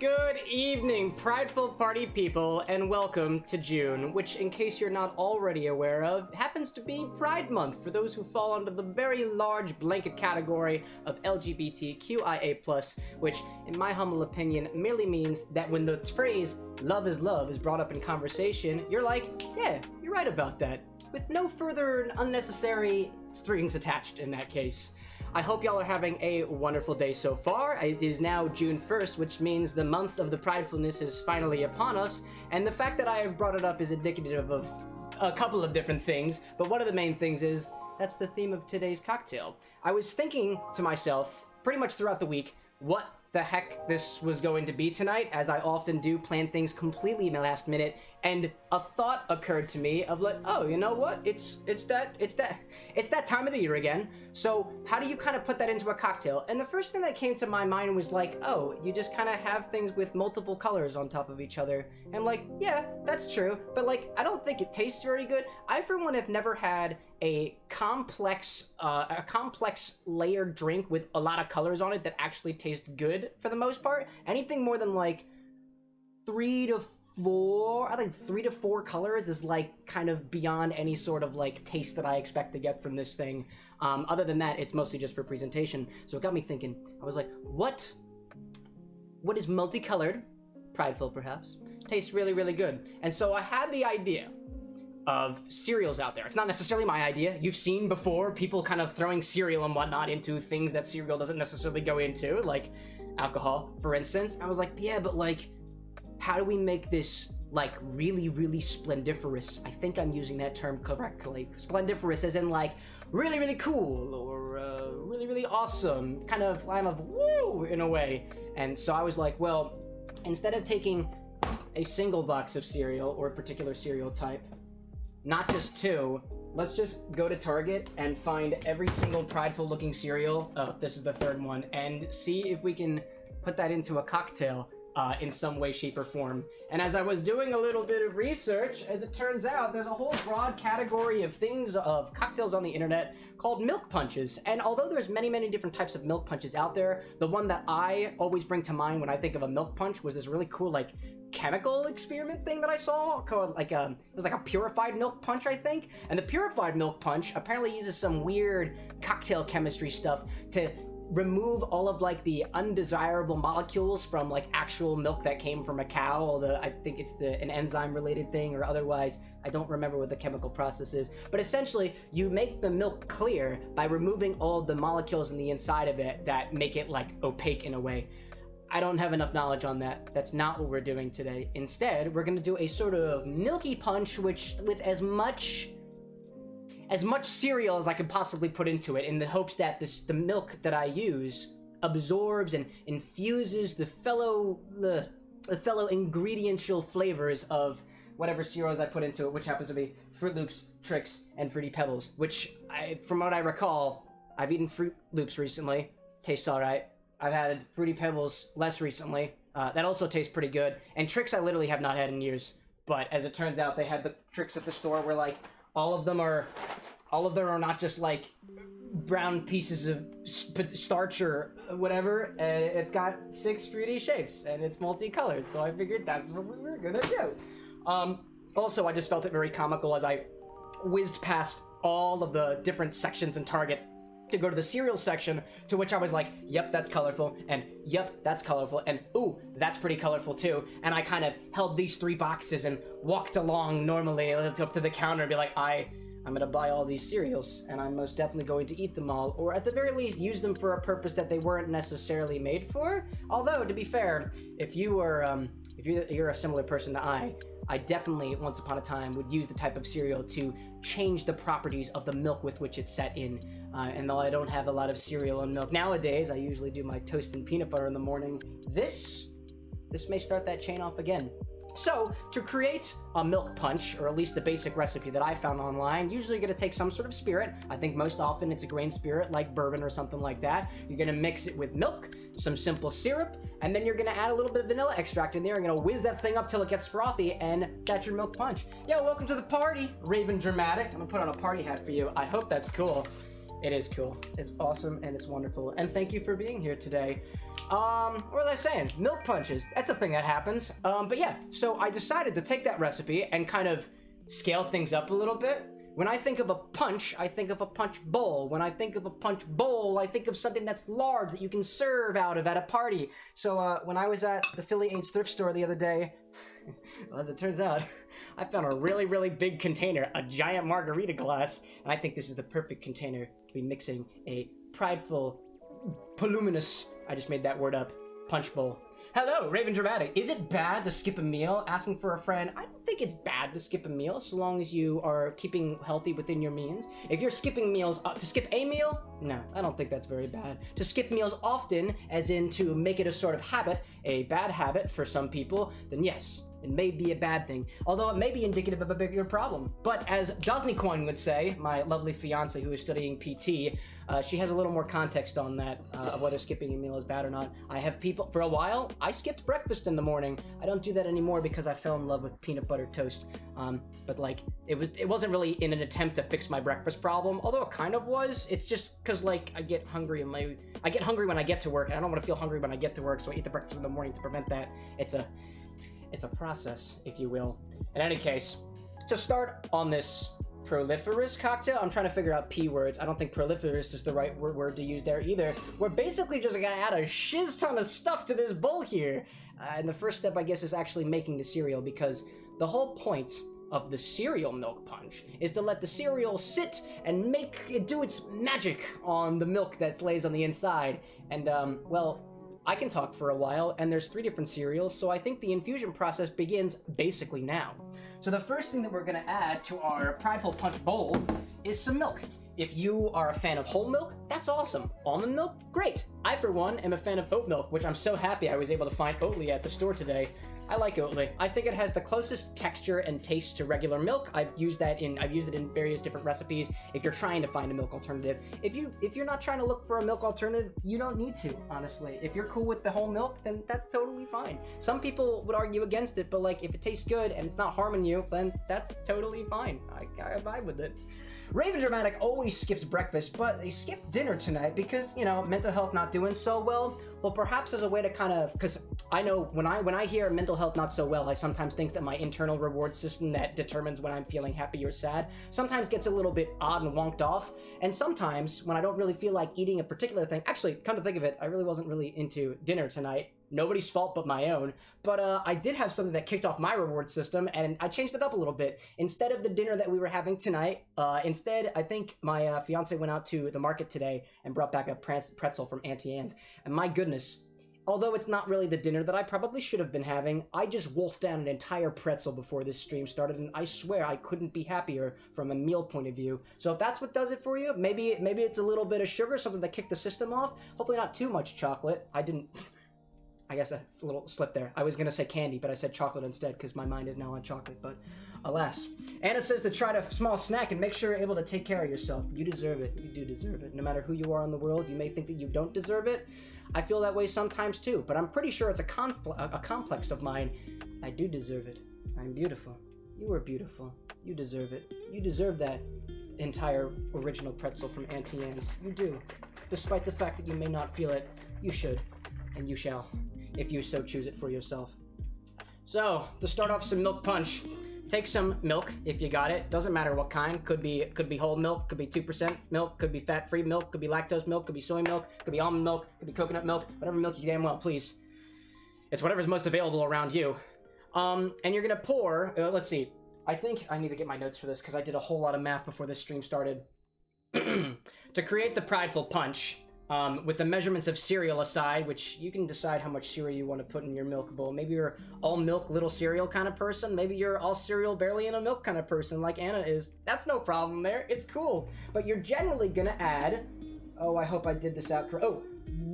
Good evening, prideful party people, and welcome to June, which, in case you're not already aware of, happens to be Pride Month for those who fall under the very large blanket category of LGBTQIA+, which, in my humble opinion, merely means that when the phrase love is brought up in conversation, you're like, yeah, you're right about that, with no further unnecessary strings attached in that case. I hope y'all are having a wonderful day so far. It is now June 1st, which means the month of the pridefulness is finally upon us, and the fact that I have brought it up is indicative of a couple of different things, but one of the main things is that's the theme of today's cocktail. I was thinking to myself pretty much throughout the week what the heck this was going to be tonight, as I often do plan things completely in the last minute, and a thought occurred to me of like, oh, you know what, it's that time of the year again. So how do you kind of put that into a cocktail? And the first thing that came to my mind was like, oh, you just kind of have things with multiple colors on top of each other. And like, yeah, that's true, but like, I don't think it tastes very good. I, for one, have never had a complex layered drink with a lot of colors on it that actually tastes good. For the most part, anything more than like three to four colors is like kind of beyond any sort of like taste that I expect to get from this thing. Other than that, it's mostly just for presentation. So it got me thinking. I was like, what is multicolored, prideful perhaps, tastes really, really good? And so I had the idea of cereals out there. It's not necessarily my idea. You've seen before people kind of throwing cereal and whatnot into things that cereal doesn't necessarily go into, like alcohol, for instance. I was like, yeah, but like, how do we make this like really, really splendiferous? I think I'm using that term correctly. Splendiferous as in like really, really cool, or really, really awesome, kind of line of woo in a way. And so I was like, well, instead of taking a single box of cereal or a particular cereal type, not just two, let's just go to Target and find every single prideful looking cereal. Oh, this is the third one. And see if we can put that into a cocktail in some way, shape, or form. And as I was doing a little bit of research, as it turns out, there's a whole broad category of things, of cocktails on the internet called milk punches. And although there's many, many different types of milk punches out there, the one that I always bring to mind when I think of a milk punch was this really cool, like, chemical experiment thing that I saw called like it was like a purified milk punch, I think. And the purified milk punch apparently uses some weird cocktail chemistry stuff to remove all of like the undesirable molecules from like actual milk that came from a cow, although I think it's an enzyme related thing, or otherwise I don't remember what the chemical process is. But essentially you make the milk clear by removing all the molecules in the inside of it that make it like opaque in a way. I don't have enough knowledge on that. That's not what we're doing today. Instead, we're gonna do a sort of milky punch, which with as much cereal as I could possibly put into it, in the hopes that the milk that I use absorbs and infuses the fellow ingrediential flavors of whatever cereals I put into it, which happens to be Froot Loops, Trix, and Fruity Pebbles, which, from what I recall, I've eaten Froot Loops recently. Tastes all right. I've had Fruity Pebbles less recently. That also tastes pretty good. And Trix I literally have not had in years. But as it turns out, they had the Trix at the store where like all of them are not just like brown pieces of starch or whatever. It's got 6 fruity shapes and it's multicolored. So I figured that's what we were gonna do. Also, I just felt it very comical as I whizzed past all of the different sections in Target to go to the cereal section, to which I was like, yep, that's colorful, and yep, that's colorful, and ooh, that's pretty colorful too. And I kind of held these 3 boxes and walked along normally up to the counter and be like, I'm gonna buy all these cereals, and I'm most definitely going to eat them all, or at the very least use them for a purpose that they weren't necessarily made for. Although, to be fair, if you're a similar person to I definitely, once upon a time, would use the type of cereal to change the properties of the milk with which it's set in. And though I don't have a lot of cereal and milk nowadays, I usually do my toast and peanut butter in the morning. This may start that chain off again. So, to create a milk punch, or at least the basic recipe that I found online, usually you're going to take some sort of spirit. I think most often it's a grain spirit, like bourbon or something like that. You're going to mix it with milk, some simple syrup, and then you're going to add a little bit of vanilla extract in there. You're going to whiz that thing up till it gets frothy, and that's your milk punch. Yo, welcome to the party, Raven Dramatic. I'm going to put on a party hat for you. I hope that's cool. It is cool. It's awesome, and it's wonderful. And thank you for being here today. What was I saying? Milk punches. That's a thing that happens. But yeah, so I decided to take that recipe and kind of scale things up a little bit. When I think of a punch, I think of a punch bowl. When I think of a punch bowl, I think of something that's large that you can serve out of at a party. So when I was at the Philly H thrift store the other day, well, as it turns out, I found a really, really big container, a giant margarita glass, and I think this is the perfect container to be mixing a prideful, voluminous, I just made that word up, punch bowl. Hello, Raven Dramatic. Is it bad to skip a meal? Asking for a friend. I don't think it's bad to skip a meal so long as you are keeping healthy within your means. If you're skipping meals, to skip a meal? No, I don't think that's very bad. To skip meals often, as in to make it a sort of habit, a bad habit for some people, then yes, it may be a bad thing. Although it may be indicative of a bigger problem. But as Dosnycoin would say, my lovely fiance who is studying PT, she has a little more context on that, of whether skipping a meal is bad or not. I have people, for a while, I skipped breakfast in the morning. I don't do that anymore because I fell in love with peanut butter toast. But like, it wasn't really in an attempt to fix my breakfast problem, although it kind of was. It's just because like, I get hungry when I get to work, and I don't want to feel hungry when I get to work, so I eat the breakfast in the morning to prevent that. It's a process, if you will. In any case, to start on this proliferous cocktail. I'm trying to figure out P words. I don't think proliferous is the right word to use there either. We're basically just gonna add a shiz ton of stuff to this bowl here. And the first step, I guess, is actually making the cereal, because the whole point of the cereal milk punch is to let the cereal sit and make it do its magic on the milk that lays on the inside. And, well, I can talk for a while, and there's 3 different cereals, so I think the infusion process begins basically now. So the first thing that we're gonna add to our Prideful Punch bowl is some milk. If you are a fan of whole milk, that's awesome. Almond milk, great. I, for one, am a fan of oat milk, which I'm so happy I was able to find Oatly at the store today. I like Oatly. I think it has the closest texture and taste to regular milk. I've used it in various different recipes. If you're trying to find a milk alternative, if you're not trying to look for a milk alternative, you don't need to, honestly. If you're cool with the whole milk, then that's totally fine. Some people would argue against it, but like if it tastes good and it's not harming you, then that's totally fine. I vibe with it. Raven Dramatic always skips breakfast, but they skipped dinner tonight because, you know, mental health not doing so well. Well, perhaps as a way to kind of, because I know when I hear mental health not so well, I sometimes think that my internal reward system that determines when I'm feeling happy or sad sometimes gets a little bit odd and wonked off. And sometimes when I don't really feel like eating a particular thing, actually, come to think of it, I really wasn't really into dinner tonight. Nobody's fault but my own. But I did have something that kicked off my reward system, and I changed it up a little bit. Instead of the dinner that we were having tonight, instead, I think my fiance went out to the market today and brought back a pretzel from Auntie Anne's. And my goodness, although it's not really the dinner that I probably should have been having, I just wolfed down an entire pretzel before this stream started, and I swear I couldn't be happier from a meal point of view. So if that's what does it for you, maybe it's a little bit of sugar, something that kicked the system off. Hopefully not too much chocolate. I guess a little slip there. I was gonna say candy, but I said chocolate instead because my mind is now on chocolate, but alas. Anna says to try to small snack and make sure you're able to take care of yourself. You deserve it. You do deserve it. No matter who you are in the world, you may think that you don't deserve it. I feel that way sometimes too, but I'm pretty sure it's a complex of mine. I do deserve it. I'm beautiful. You are beautiful. You deserve it. You deserve that entire original pretzel from Auntie Anne's. You do. Despite the fact that you may not feel it, you should, and you shall, if you so choose it for yourself. So, to start off some milk punch, take some milk if you got it. Doesn't matter what kind. Could be whole milk, could be 2% milk, could be fat-free milk, could be lactose milk, could be soy milk, could be almond milk, could be coconut milk, whatever milk you damn well please. It's whatever's most available around you. And you're gonna pour, let's see, I think I need to get my notes for this because I did a whole lot of math before this stream started. To create the Prideful Punch, with the measurements of cereal aside, which you can decide how much cereal you want to put in your milk bowl. Maybe you're all milk, little cereal kind of person. Maybe you're all cereal, barely in a milk kind of person like Anna is. That's no problem there. It's cool. But you're generally going to add, oh, I hope I did this out correctly.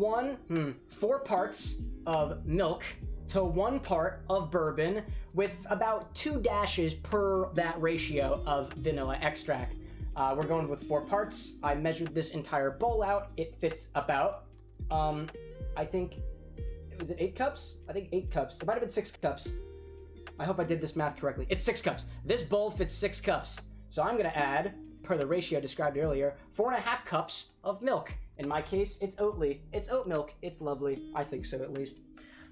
Oh, 4 parts of milk to 1 part of bourbon with about 2 dashes per that ratio of vanilla extract. We're going with 4 parts. I measured this entire bowl out. It fits about, I think, was it 8 cups? I think 8 cups. It might have been 6 cups. I hope I did this math correctly. It's 6 cups. This bowl fits 6 cups. So I'm going to add per the ratio described earlier, 4.5 cups of milk. In my case, it's Oatly. It's oat milk. It's lovely. I think so, at least.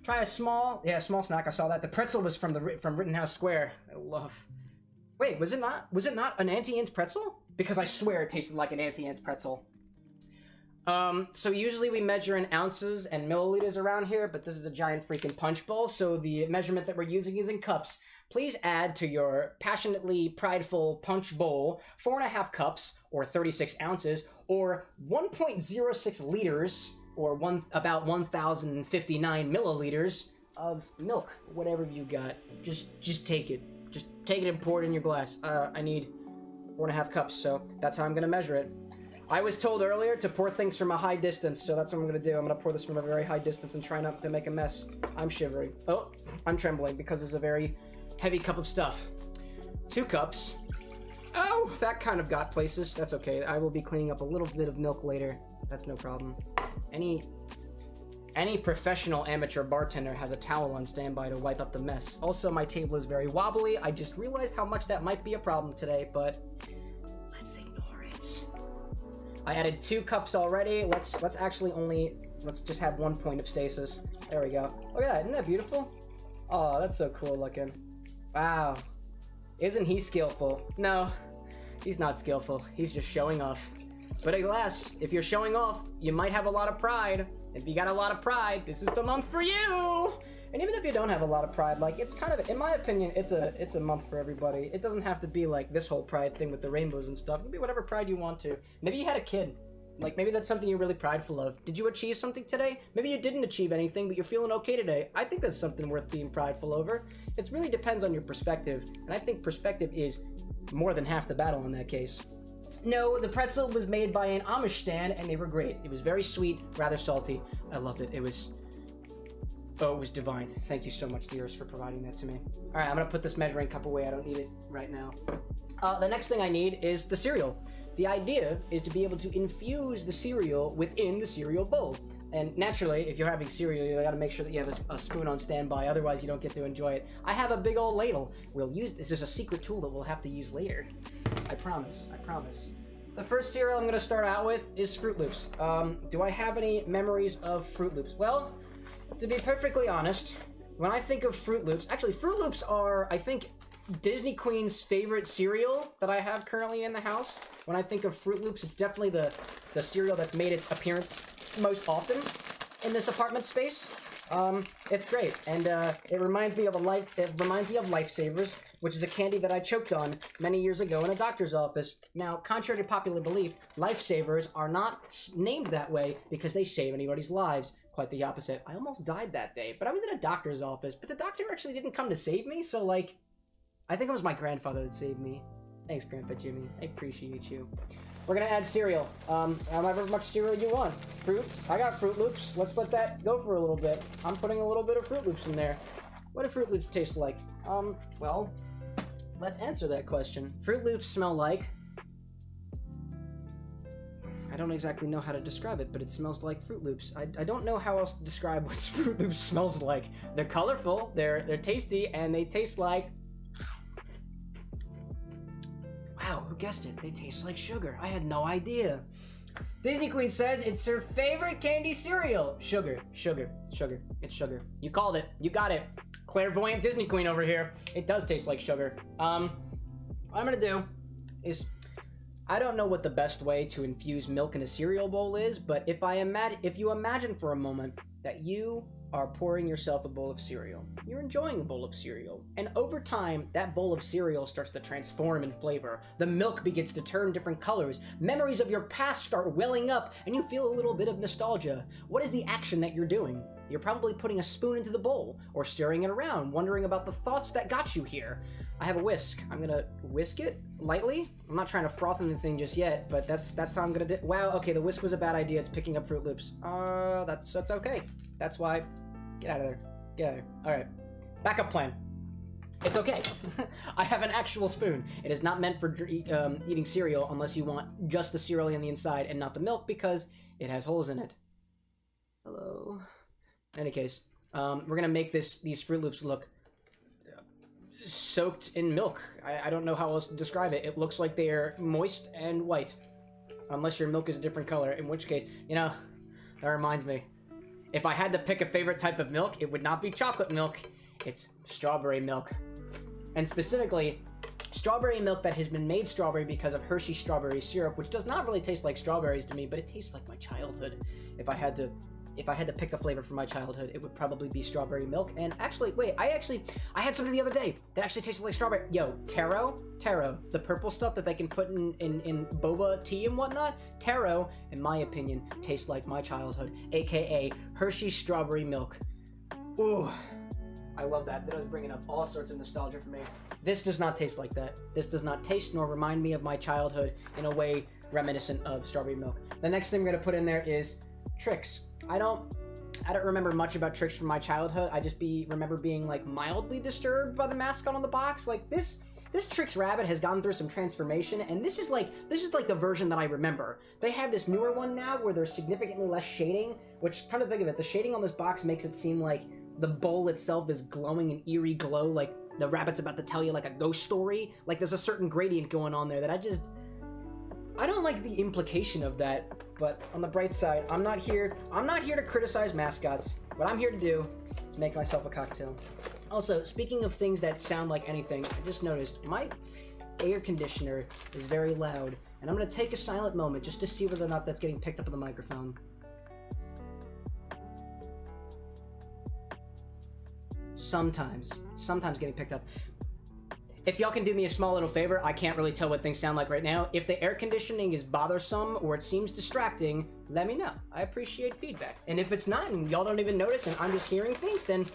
Try a small, small snack. I saw that. The pretzel was from Rittenhouse Square. I love. Wait, was it not an Auntie Anne's pretzel? Because I swear it tasted like an Auntie Anne's pretzel. So usually we measure in ounces and milliliters around here, but this is a giant freaking punch bowl, so the measurement that we're using is in cups. Please add to your passionately prideful punch bowl 4.5 cups, or 36 ounces, or 1.06 liters, or about 1,059 milliliters of milk. Whatever you got, just take it. Just take it and pour it in your glass. I need 4.5 cups, so that's how I'm gonna measure it. I was told earlier to pour things from a high distance, so that's what I'm gonna do. I'm gonna pour this from a very high distance and try not to make a mess. I'm shivering. Oh, I'm trembling because it's a very heavy cup of stuff. 2 cups. Oh, that kind of got places. That's okay. I will be cleaning up a little bit of milk later. That's no problem. Any professional amateur bartender has a towel on standby to wipe up the mess. Also, my table is very wobbly. I just realized how much that might be a problem today, but let's ignore it. I added 2 cups already. Let's just have 1 point of stasis. There we go. Look at that. Isn't that beautiful? Oh, that's so cool looking. Wow. Isn't he skillful? No, he's not skillful. He's just showing off. But alas, if you're showing off, you might have a lot of pride. If you got a lot of pride, this is the month for you. And even if you don't have a lot of pride, like, it's kind of, in my opinion, it's a month for everybody. It doesn't have to be like this whole pride thing with the rainbows and stuff. It can be whatever pride you want to. Maybe you had a kid. Like, maybe that's something you're really prideful of. Did you achieve something today? Maybe you didn't achieve anything, but you're feeling okay today. I think that's something worth being prideful over. It really depends on your perspective, and I think perspective is more than half the battle in that case. No, the pretzel was made by an Amish stand, and they were great. It was very sweet, rather salty. I loved it. Oh, it was divine. Thank you so much, dearest, for providing that to me. All right, I'm gonna put this measuring cup away. I don't need it right now. The next thing I need is the cereal. The idea is to be able to infuse the cereal within the cereal bowl. And naturally, if you're having cereal, you gotta make sure that you have a spoon on standby, otherwise you don't get to enjoy it. I have a big old ladle. This is a secret tool that we'll have to use later. I promise, I promise. The first cereal I'm gonna start out with is Froot Loops. Do I have any memories of Froot Loops? Well, to be perfectly honest, when I think of Froot Loops, actually Froot Loops are, I think, Disney Queen's favorite cereal that I have currently in the house. When I think of Froot Loops, it's definitely the cereal that's made its appearance most often in this apartment space. It's great, and it reminds me of Lifesavers, which is a candy that I choked on many years ago in a doctor's office. Now, contrary to popular belief, Lifesavers are not named that way because they save anybody's lives. Quite the opposite. I almost died that day, but I was in a doctor's office, but the doctor actually didn't come to save me, so like, I think it was my grandfather that saved me. Thanks, Grandpa Jimmy. I appreciate you. We're gonna add cereal. However much cereal you want. Fruit. I got Froot Loops. Let's let that go for a little bit. I'm putting a little bit of Froot Loops in there. What do Froot Loops taste like? Well, let's answer that question. Froot Loops smell like... I don't exactly know how to describe it, but it smells like Froot Loops. I don't know how else to describe what Froot Loops smells like. They're colorful, they're tasty, and they taste like... Wow, who guessed it? They taste like sugar. I had no idea. Disney Queen says it's her favorite candy cereal. Sugar, sugar, sugar. It's sugar. You called it. You got it. Clairvoyant Disney Queen over here. It does taste like sugar. What I'm gonna do is... I don't know what the best way to infuse milk in a cereal bowl is, but if you imagine for a moment that you are pouring yourself a bowl of cereal. You're enjoying a bowl of cereal. And over time, that bowl of cereal starts to transform in flavor. The milk begins to turn different colors. Memories of your past start welling up, and you feel a little bit of nostalgia. What is the action that you're doing? You're probably putting a spoon into the bowl, or stirring it around, wondering about the thoughts that got you here. I have a whisk. I'm gonna whisk it lightly. I'm not trying to froth anything just yet, but that's how I'm gonna do. Wow, okay, the whisk was a bad idea. It's picking up Froot Loops. That's okay. That's why. Get out of there. Get out of there. Alright. Backup plan. It's okay. I have an actual spoon. It is not meant for eating cereal unless you want just the cereal on the inside and not the milk because it has holes in it. Hello. In any case, we're gonna make these Froot Loops look soaked in milk. I don't know how else to describe it. It looks like they are moist and white. Unless your milk is a different color, in which case, you know, that reminds me. If I had to pick a favorite type of milk, it would not be chocolate milk. It's strawberry milk. And specifically, strawberry milk that has been made strawberry because of Hershey's strawberry syrup, which does not really taste like strawberries to me, but it tastes like my childhood. If I had to pick a flavor from my childhood, it would probably be strawberry milk. And actually, wait, I had something the other day that actually tasted like strawberry. Yo, taro, the purple stuff that they can put in boba tea and whatnot. Taro, in my opinion, tastes like my childhood, AKA Hershey's strawberry milk. Ooh, I love that. That was bringing up all sorts of nostalgia for me. This does not taste like that. This does not taste nor remind me of my childhood in a way reminiscent of strawberry milk. The next thing we're gonna put in there is Trix. I don't remember much about Trix from my childhood. I just remember being like mildly disturbed by the mascot on the box. Like this Trix rabbit has gone through some transformation, and this is like the version that I remember. They have this newer one now where there's significantly less shading, which, kind of think of it, the shading on this box makes it seem like the bowl itself is glowing an eerie glow, like the rabbit's about to tell you like a ghost story. Like there's a certain gradient going on there that I don't like the implication of that. But on the bright side, I'm not here to criticize mascots. What I'm here to do is make myself a cocktail. Also, speaking of things that sound like anything, I just noticed my air conditioner is very loud, and I'm gonna take a silent moment just to see whether or not that's getting picked up on the microphone. Sometimes getting picked up. If y'all can do me a small little favor, I can't really tell what things sound like right now. If the air conditioning is bothersome or it seems distracting, let me know. I appreciate feedback. And if it's not and y'all don't even notice and I'm just hearing things, then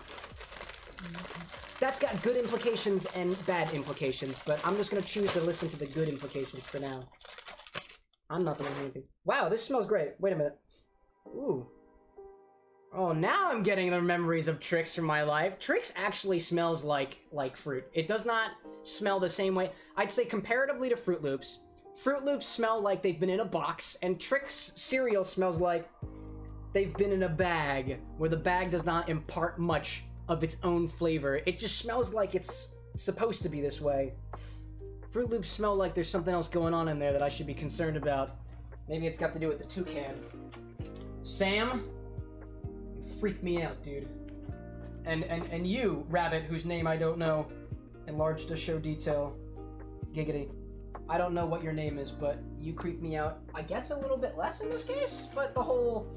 that's got good implications and bad implications, but I'm just gonna choose to listen to the good implications for now. I'm not doing anything. Wow, this smells great. Wait a minute. Ooh. Oh, now I'm getting the memories of Trix from my life. Trix actually smells like fruit. It does not smell the same way. I'd say comparatively to Froot Loops, Froot Loops smell like they've been in a box, and Trix cereal smells like they've been in a bag, where the bag does not impart much of its own flavor. It just smells like it's supposed to be this way. Froot Loops smell like there's something else going on in there that I should be concerned about. Maybe it's got to do with the toucan. Sam? Freak me out, dude. And you, rabbit, whose name I don't know, enlarge to show detail. Giggity. I don't know what your name is, but you creep me out, I guess, a little bit less in this case, but the whole,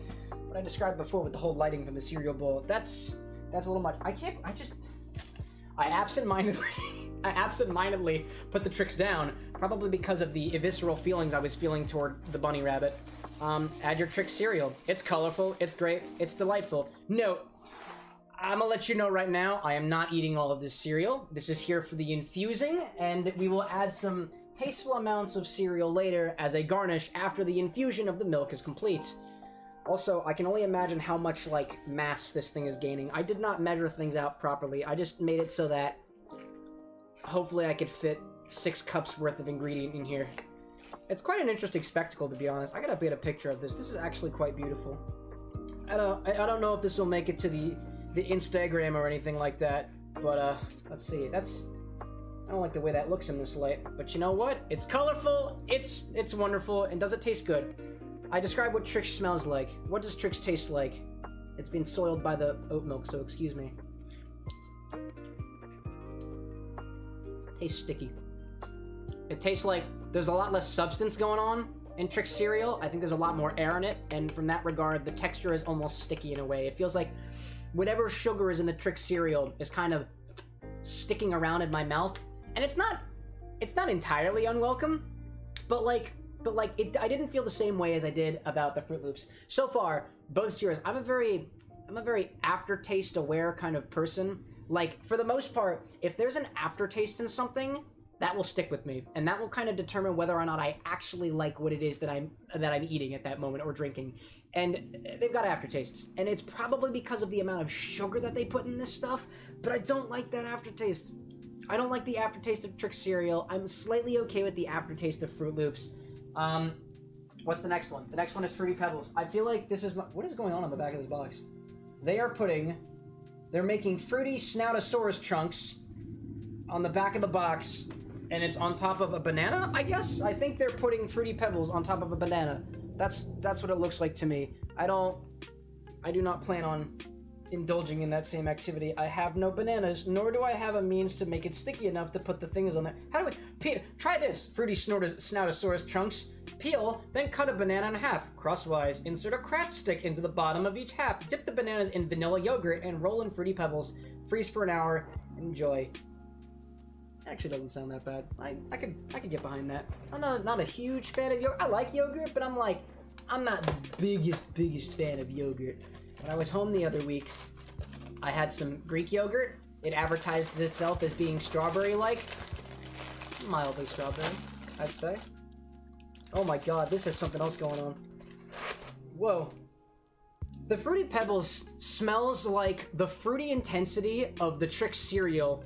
what I described before with the whole lighting from the cereal bowl, that's a little much. I absentmindedly put the Trix down, probably because of the visceral feelings I was feeling toward the bunny rabbit. Add your Trix cereal. It's colorful, it's great, it's delightful. Note, I'm gonna let you know right now, I am not eating all of this cereal. This is here for the infusing, and we will add some tasteful amounts of cereal later as a garnish after the infusion of the milk is complete. Also, I can only imagine how much, like, mass this thing is gaining. I did not measure things out properly. I just made it so that hopefully I could fit 6 cups worth of ingredient in here. It's quite an interesting spectacle, to be honest. I gotta get a picture of this. This is actually quite beautiful. I don't know if this will make it to the Instagram or anything like that, but let's see. I don't like the way that looks in this light, but you know what? It's colorful, it's wonderful, and does it taste good? I describe what Trix smells like. What does Trix taste like? It's been soiled by the oat milk, so excuse me. Tastes sticky. It tastes like there's a lot less substance going on in Trix cereal. I think there's a lot more air in it, and from that regard, the texture is almost sticky in a way. It feels like whatever sugar is in the Trix cereal is kind of sticking around in my mouth, and it's not entirely unwelcome, but like it, I didn't feel the same way as I did about the Froot Loops. So far, both cereals. I'm a very aftertaste aware kind of person. Like, for the most part, if there's an aftertaste in something, that will stick with me, and that will kind of determine whether or not I actually like what it is that I'm eating at that moment or drinking. And they've got aftertastes, and it's probably because of the amount of sugar that they put in this stuff, but I don't like that aftertaste. I don't like the aftertaste of Trix cereal. I'm slightly okay with the aftertaste of Froot Loops. What's the next one? The next one is Fruity Pebbles. I feel like this is what is going on the back of this box? They're making Fruity Snoutosaurus chunks on the back of the box, and it's on top of a banana, I guess? I think they're putting Fruity Pebbles on top of a banana. That's what it looks like to me. I do not plan on indulging in that same activity. I have no bananas, nor do I have a means to make it sticky enough to put the things on there. How do I peel? Try this. Fruity Snoutosaurus trunks. Peel, then cut a banana in half. Crosswise, insert a craft stick into the bottom of each half. Dip the bananas in vanilla yogurt and roll in Fruity Pebbles. Freeze for an hour. Enjoy. Actually doesn't sound that bad. I could get behind that. I'm not a huge fan of yogurt. I like yogurt, but I'm not the biggest fan of yogurt. When I was home the other week, I had some Greek yogurt. It advertised itself as being strawberry-like. Mildly strawberry, I'd say. Oh my god, this has something else going on. Whoa. The Fruity Pebbles smells like the fruity intensity of the Trix cereal.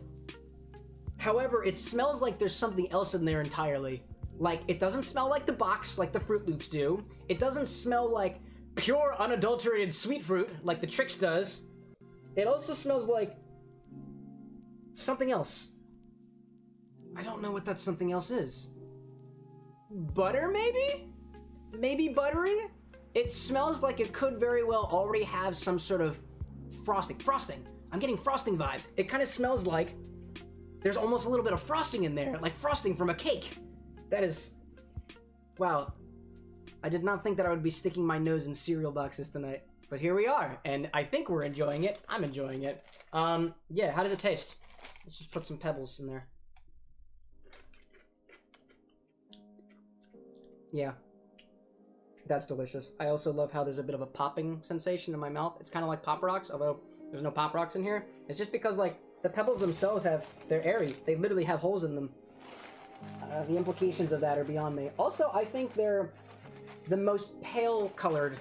However, it smells like there's something else in there entirely. Like, it doesn't smell like the box like the Froot Loops do. It doesn't smell like pure unadulterated sweet fruit like the Trix does. It also smells like something else. I don't know what that something else is. Butter, maybe? Maybe buttery? It smells like it could very well already have some sort of frosting. Frosting! I'm getting frosting vibes. It kind of smells like there's almost a little bit of frosting in there, like frosting from a cake. That is... wow. I did not think that I would be sticking my nose in cereal boxes tonight, but here we are, and I think we're enjoying it. I'm enjoying it. Yeah, how does it taste? Let's just put some pebbles in there. Yeah. That's delicious. I also love how there's a bit of a popping sensation in my mouth. It's kind of like Pop Rocks, although there's no Pop Rocks in here. It's just because, like, the pebbles themselves have... they're airy. They literally have holes in them. The implications of that are beyond me. Also, I think they're... the most pale-colored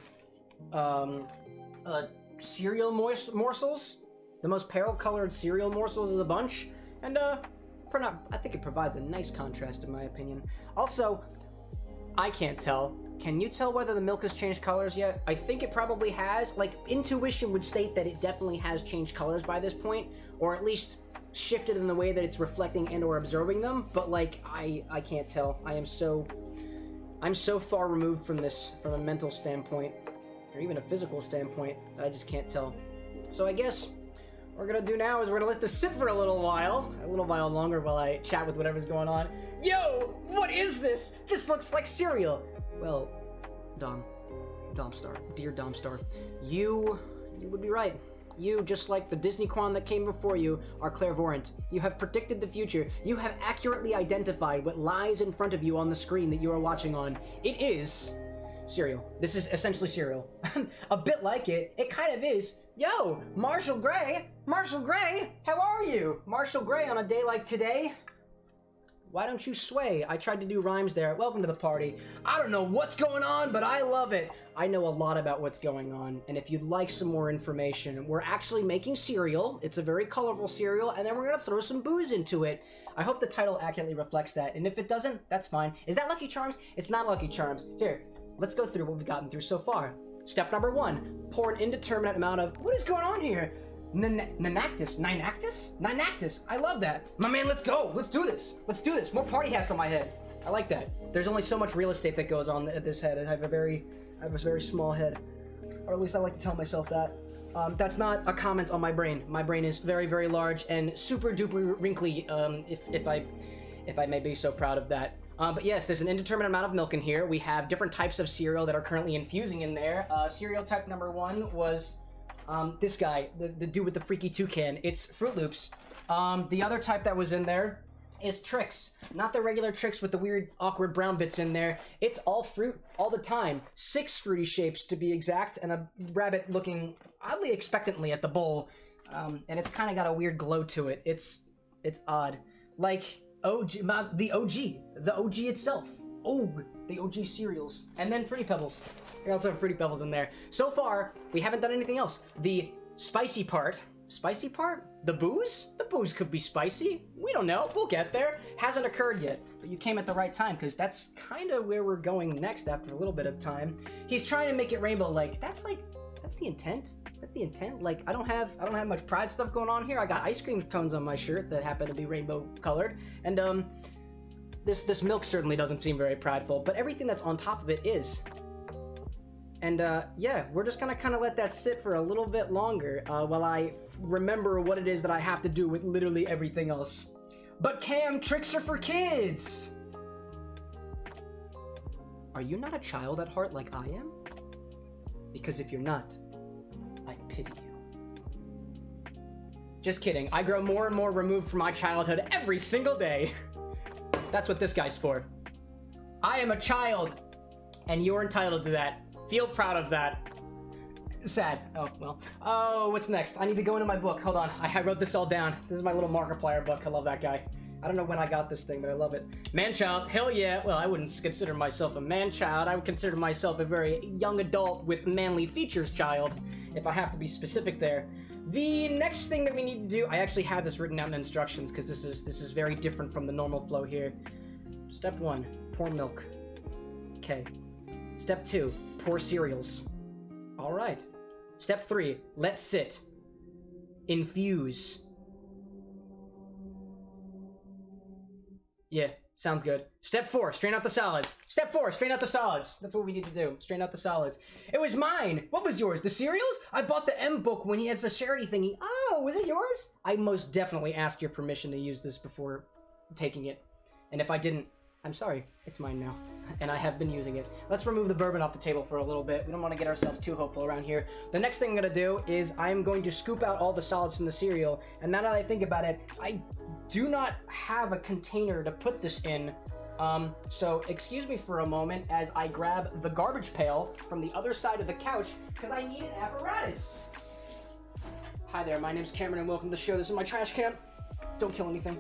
cereal morsels. The most pale-colored cereal morsels of the bunch. And, I think it provides a nice contrast, in my opinion. Also, I can't tell. Can you tell whether the milk has changed colors yet? I think it probably has. Like, intuition would state that it definitely has changed colors by this point. Or at least shifted in the way that it's reflecting and or absorbing them. But, like, I can't tell. I am so... I'm so far removed from this from a mental standpoint, or even a physical standpoint, that I just can't tell. So I guess what we're gonna do now is we're gonna let this sit for a little while longer while I chat with whatever's going on. Yo, what is this? This looks like cereal. Well, Domstar, dear Domstar, you would be right. You, just like the Disney Quan that came before you, are clairvoyant. You have predicted the future. You have accurately identified what lies in front of you on the screen that you are watching on. It is cereal. This is essentially cereal. A bit like it. It kind of is. Yo, Marshall Gray! Marshall Gray! How are you? Marshall Gray on a day like today? Why don't you sway? I tried to do rhymes there. Welcome to the party. I don't know what's going on, but I love it. I know a lot about what's going on, and if you'd like some more information, we're actually making cereal. It's a very colorful cereal, and then we're going to throw some booze into it. I hope the title accurately reflects that, and if it doesn't, that's fine. Is that Lucky Charms? It's not Lucky Charms. Here, let's go through what we've gotten through so far. Step number one, pour an indeterminate amount of... what is going on here? Ninactus? I love that. My man, let's go. Let's do this. More party hats on my head. I like that. There's only so much real estate that goes on at this head. I have a very small head. Or at least I like to tell myself that. That's not a comment on my brain. My brain is very, very large and super duper wrinkly, if I may be so proud of that. But yes, there's an indeterminate amount of milk in here. We have different types of cereal that are currently infusing in there. Cereal type number one was... this guy, the dude with the freaky toucan, it's Froot Loops. The other type that was in there is Trix. Not the regular Trix with the weird, awkward brown bits in there. It's all fruit, all the time. 6 fruity shapes, to be exact, and a rabbit looking oddly expectantly at the bowl. And it's kind of got a weird glow to it. It's odd. Like, the OG itself. The OG cereals. And then Fruity Pebbles. We also have Fruity Pebbles in there. So far, we haven't done anything else. The spicy part... spicy part? The booze? The booze could be spicy. We don't know. We'll get there. Hasn't occurred yet. But you came at the right time, because that's kind of where we're going next after a little bit of time. He's trying to make it rainbow-like. That's the intent. That's the intent. Like, I don't have much pride stuff going on here. I got ice cream cones on my shirt that happen to be rainbow colored, and this milk certainly doesn't seem very prideful, but everything that's on top of it is. And yeah, we're just gonna kind of let that sit for a little bit longer while I remember what it is that I have to do with literally everything else. But Cam, tricks are for kids! Are you not a child at heart like I am? Because if you're not, I pity you. Just kidding, I grow more and more removed from my childhood every single day. That's what this guy's for. I am a child, and you're entitled to that. Feel proud of that. Sad. Oh, well. Oh, what's next? I need to go into my book. Hold on. I wrote this all down. This is my little Markiplier book. I love that guy. I don't know when I got this thing, but I love it. Man-child. Hell yeah. Well, I wouldn't consider myself a man-child. I would consider myself a very young adult with manly features child, if I have to be specific there. The next thing that we need to do, I actually have this written out in instructions because this is very different from the normal flow here. Step 1, pour milk. Okay. Step 2, pour cereals. All right. Step 3, let sit. Infuse. Yeah, sounds good. Step 4, strain out the solids. Step 4, strain out the solids. That's what we need to do. Strain out the solids. It was mine. What was yours? The cereals? I bought the M book when he had the charity thingy. Oh, was it yours? I most definitely asked your permission to use this before taking it. And if I didn't, I'm sorry. It's mine now. And I have been using it. Let's remove the bourbon off the table for a little bit. We don't want to get ourselves too hopeful around here. The next thing I'm going to do is I'm going to scoop out all the solids from the cereal. And now that I think about it, I do not have a container to put this in. So excuse me for a moment as I grab the garbage pail from the other side of the couch because I need an apparatus. Hi there, my name's Cameron and welcome to the show. This is my trash can. Don't kill anything.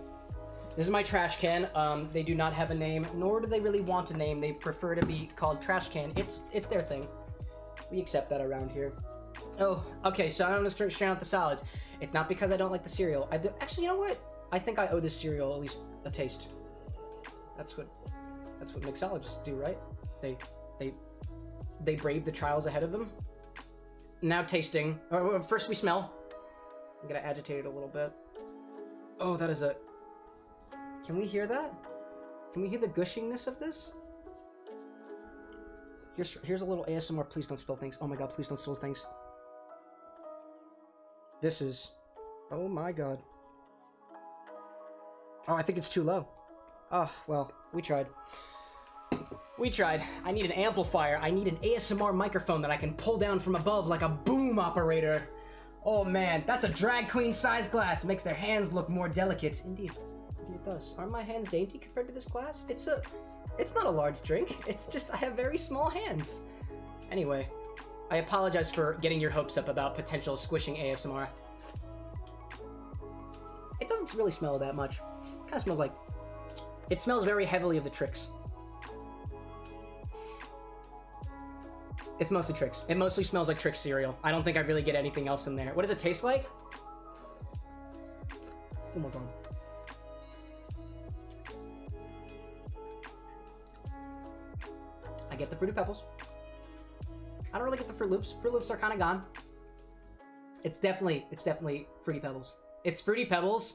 This is my trash can. They do not have a name, nor do they really want a name. They prefer to be called trash can. It's their thing. We accept that around here. Oh, okay, so I'm just strain out the solids. It's not because I don't like the cereal. I do, actually, you know what? I think I owe this cereal at least a taste. That's what mixologists do, right? They brave the trials ahead of them. Now tasting. First we smell. I'm gonna agitate it a little bit. Oh, that is a... Can we hear that? Can we hear the gushingness of this? Here's a little ASMR. Please don't spill things. Oh my god, please don't spill things. This is... Oh my god. Oh, I think it's too low. Oh, well, we tried. We tried. I need an amplifier. I need an ASMR microphone that I can pull down from above like a boom operator. Oh man, that's a drag queen size glass. It makes their hands look more delicate. Indeed. It does. Aren't my hands dainty compared to this glass? It's not a large drink. It's just I have very small hands. Anyway, I apologize for getting your hopes up about potential squishing ASMR. It doesn't really smell that much. It kind of smells like... It smells very heavily of the Trix. It's mostly Trix. It mostly smells like Trix cereal. I don't think I really get anything else in there. What does it taste like? Oh my god. I get the Fruity Pebbles. I don't really get the Froot Loops. Froot Loops are kind of gone. It's definitely Fruity Pebbles. It's Fruity Pebbles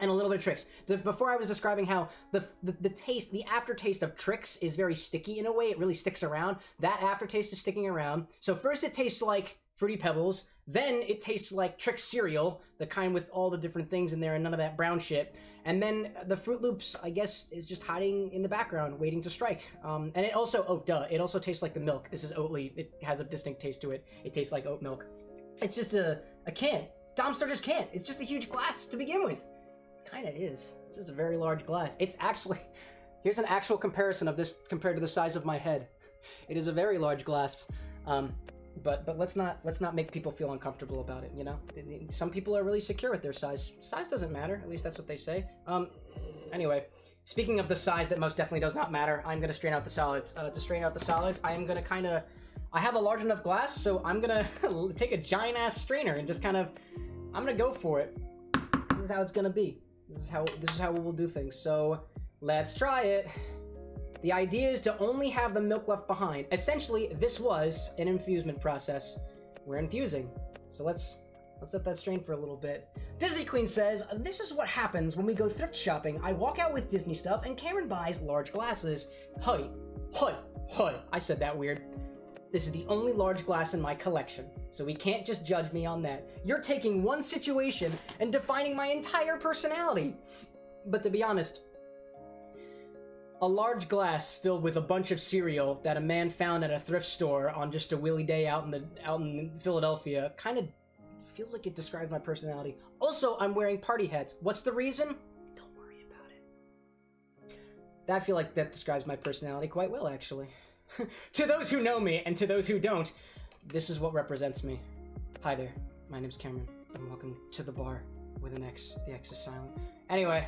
and a little bit of Trix. Before I was describing how the taste, the aftertaste of Trix is very sticky in a way. It really sticks around. That aftertaste is sticking around. So first it tastes like Fruity Pebbles. Then it tastes like Trix cereal, the kind with all the different things in there and none of that brown shit. And then the Froot Loops, I guess, is just hiding in the background, waiting to strike. And it also, oh duh, it also tastes like the milk. This is Oatly. It has a distinct taste to it. It tastes like oat milk. It's just a can. Domster just can't. It's just a huge glass to begin with. It kind of is. It's just a very large glass. It's actually, here's an actual comparison of this compared to the size of my head. It is a very large glass. But let's not make people feel uncomfortable about it, you know? Some people are really secure with their size. Size doesn't matter, at least that's what they say. Anyway, speaking of the size that most definitely does not matter, I'm gonna strain out the solids. To strain out the solids, I am gonna kinda... I have a large enough glass, so I'm gonna take a giant-ass strainer and just kind of... I'm gonna go for it. This is how it's gonna be. This is how we will do things, so let's try it. The idea is to only have the milk left behind. Essentially, this was an infusion process. We're infusing. So let's let that strain for a little bit. Disney Queen says, this is what happens when we go thrift shopping. I walk out with Disney stuff and Cameron buys large glasses. Hey, hey, hey. I said that weird. This is the only large glass in my collection, so we can't just judge me on that. You're taking one situation and defining my entire personality. But to be honest, a large glass filled with a bunch of cereal that a man found at a thrift store on just a willy day out in Philadelphia kind of feels like it describes my personality. Also, I'm wearing party hats. What's the reason? Don't worry about it. I feel like that describes my personality quite well, actually. To those who know me, and to those who don't, this is what represents me. Hi there, my name's Cameron, and welcome to the bar with an X. The X is silent. Anyway,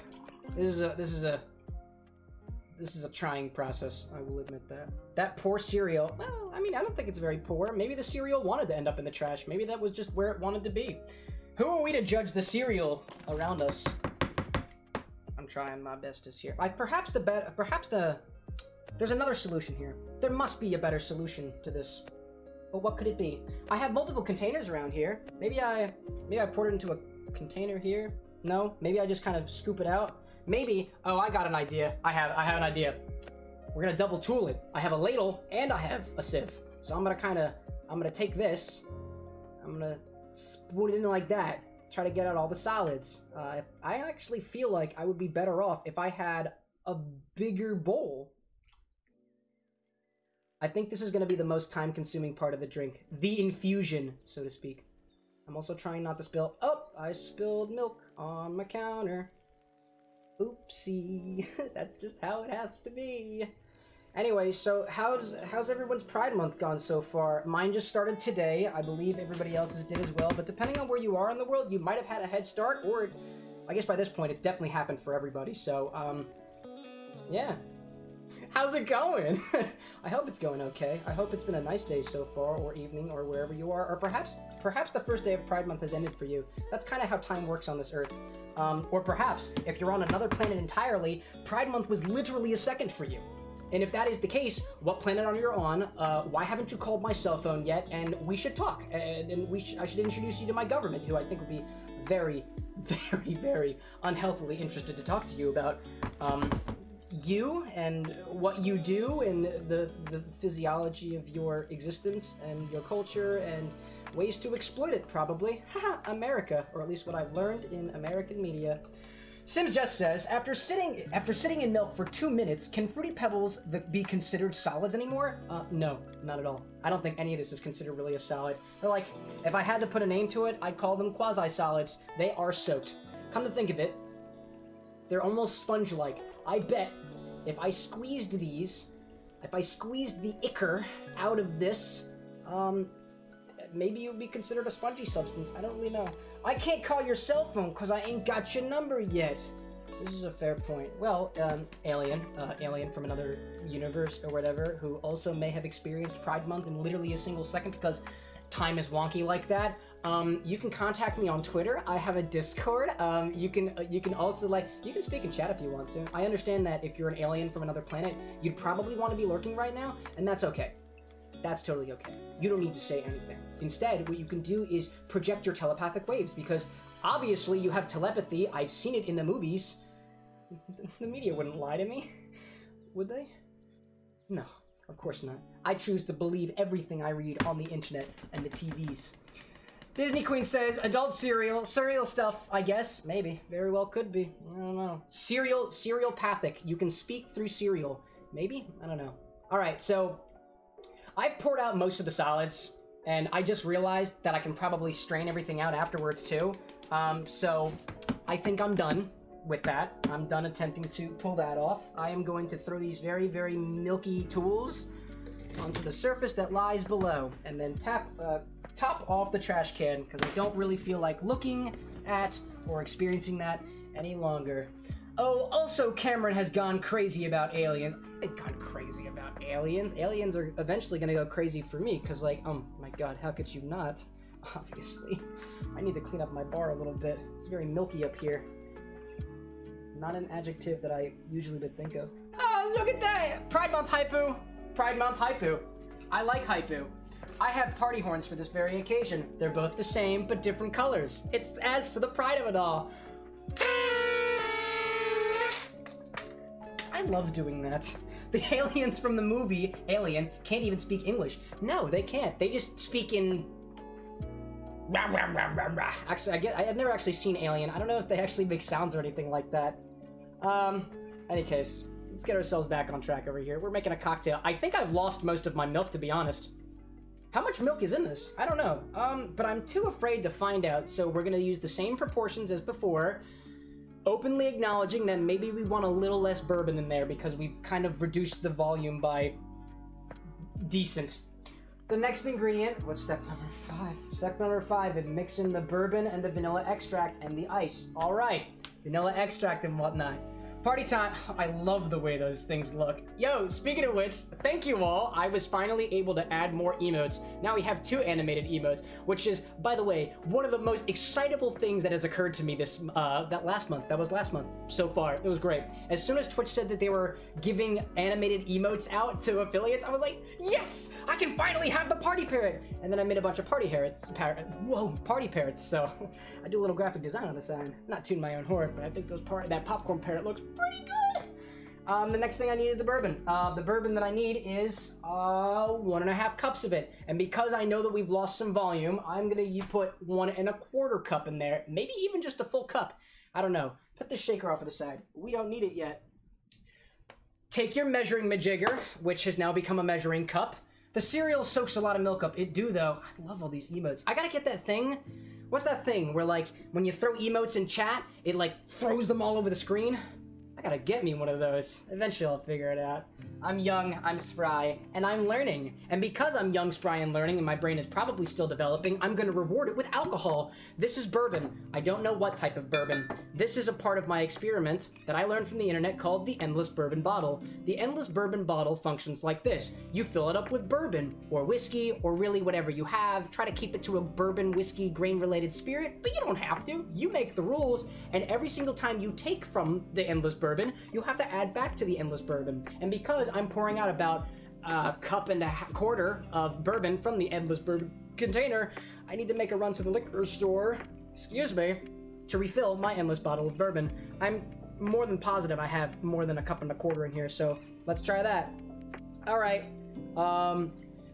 this is a trying process, I will admit that. That poor cereal, well, I mean, I don't think it's very poor. Maybe the cereal wanted to end up in the trash. Maybe that was just where it wanted to be. Who are we to judge the cereal around us? I'm trying my bestest here. There's another solution here. There must be a better solution to this. But what could it be? I have multiple containers around here. Maybe I poured it into a container here. No, maybe I just kind of scoop it out. Maybe, oh, I got an idea. I have an idea. We're gonna double tool it. I have a ladle and I have a sieve. So I'm gonna take this. I'm gonna spoon it in like that. Try to get out all the solids. I actually feel like I would be better off if I had a bigger bowl. I think this is going to be the most time-consuming part of the drink. The infusion, so to speak. I'm also trying not to spill... Oh, I spilled milk on my counter. Oopsie. That's just how it has to be. Anyway, so how's everyone's Pride Month gone so far? Mine just started today. I believe everybody else's did as well. But depending on where you are in the world, you might have had a head start. Or, I guess by this point, it's definitely happened for everybody. So, yeah. How's it going? I hope it's going okay. I hope it's been a nice day so far, or evening, or wherever you are, or perhaps the first day of Pride Month has ended for you. That's kind of how time works on this earth. Or perhaps, if you're on another planet entirely, Pride Month was literally a second for you. And if that is the case, what planet are you on? Why haven't you called my cell phone yet? And we should talk. And I should introduce you to my government, who I think would be very, very, very unhealthily interested to talk to you about, you and what you do and the physiology of your existence and your culture and ways to exploit it, probably. Haha, America, or at least what I've learned in American media. Sims just says, after sitting in milk for 2 minutes, can Fruity Pebbles be considered solids anymore? No, not at all. I don't think any of this is considered really a solid. They're like, if I had to put a name to it, I'd call them quasi-solids. They are soaked. Come to think of it, they're almost sponge-like. I bet if I squeezed these, if I squeezed the ichor out of this, maybe it would be considered a spongy substance. I don't really know. I can't call your cell phone because I ain't got your number yet. This is a fair point. Well, alien from another universe or whatever, who also may have experienced Pride Month in literally a single second because time is wonky like that. You can contact me on Twitter. I have a Discord. You can also you can speak and chat if you want to. I understand that if you're an alien from another planet, you'd probably want to be lurking right now, and that's okay. That's totally okay. You don't need to say anything. Instead, what you can do is project your telepathic waves, because obviously you have telepathy. I've seen it in the movies. The media wouldn't lie to me, would they? No, of course not. I choose to believe everything I read on the internet and the TVs. Disney Queen says, adult cereal stuff, I guess, maybe, very well could be, I don't know. Cerealpathic, you can speak through cereal, maybe, I don't know. All right, so I've poured out most of the solids, and I just realized that I can probably strain everything out afterwards too. So I think I'm done with that. I'm done attempting to pull that off. I am going to throw these very, very milky tools onto the surface that lies below, and then top off the trash can, because I don't really feel like looking at or experiencing that any longer. Oh, also Cameron has gone crazy about aliens. I've gone crazy about aliens. Aliens are eventually going to go crazy for me, because like, oh my god, how could you not? Obviously. I need to clean up my bar a little bit. It's very milky up here. Not an adjective that I usually would think of. Oh, look at that! Pride Month Haipu! Pride Month Haipu! I like Haipu. I have party horns for this very occasion. They're both the same, but different colors. It adds to the pride of it all. I love doing that. The aliens from the movie, Alien, can't even speak English. No, they can't. They just speak in... Actually, I've never actually seen Alien. I don't know if they actually make sounds or anything like that. Any case, let's get ourselves back on track over here. We're making a cocktail. I think I've lost most of my milk, to be honest. How much milk is in this? I don't know. But I'm too afraid to find out, so we're gonna use the same proportions as before, openly acknowledging that maybe we want a little less bourbon in there because we've kind of reduced the volume by decent. The next ingredient, what's step number 5? Step number 5 is mixing the bourbon and the vanilla extract and the ice. All right, vanilla extract and whatnot. Party time. I love the way those things look. Yo, speaking of which, thank you all. I was finally able to add more emotes. Now we have 2 animated emotes, which is, by the way, one of the most excitable things that has occurred to me this, last month so far. It was great. As soon as Twitch said that they were giving animated emotes out to affiliates, I was like, yes, I can finally have the party parrot. And then I made a bunch of party parrots. So I do a little graphic design on the side, not to my own horn, but I think that popcorn parrot looks pretty good. The next thing I need is the bourbon. The bourbon that I need is 1.5 cups of it. And because I know that we've lost some volume, I'm gonna put 1.25 cups in there, maybe even just a full cup. I don't know. Put the shaker off to the side. We don't need it yet. Take your measuring majigger, which has now become a measuring cup. The cereal soaks a lot of milk up. It do though. I love all these emotes. I gotta get that thing. What's that thing where like when you throw emotes in chat, it like throws them all over the screen? I gotta get me one of those. Eventually I'll figure it out. I'm young, I'm spry, and I'm learning. And because I'm young, spry, and learning, and my brain is probably still developing, I'm gonna reward it with alcohol. This is bourbon. I don't know what type of bourbon. This is a part of my experiment that I learned from the internet called the endless bourbon bottle. The endless bourbon bottle functions like this. You fill it up with bourbon, or whiskey, or really whatever you have. Try to keep it to a bourbon, whiskey, grain-related spirit, but you don't have to. You make the rules, and every single time you take from the endless bourbon, you have to add back to the endless bourbon. And because I'm pouring out about a cup and a quarter of bourbon from the endless bourbon container, I need to make a run to the liquor store, excuse me, to refill my endless bottle of bourbon. I'm more than positive I have more than a cup and a quarter in here, so let's try that. All right,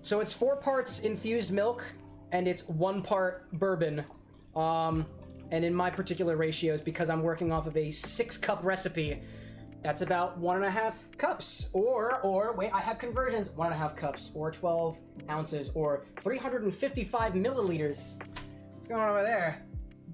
so it's 4 parts infused milk and it's 1 part bourbon. And in my particular ratios, because I'm working off of a 6-cup recipe, that's about 1.5 cups, or wait, I have conversions, 1.5 cups, or 12 ounces, or 355 milliliters. What's going on over there?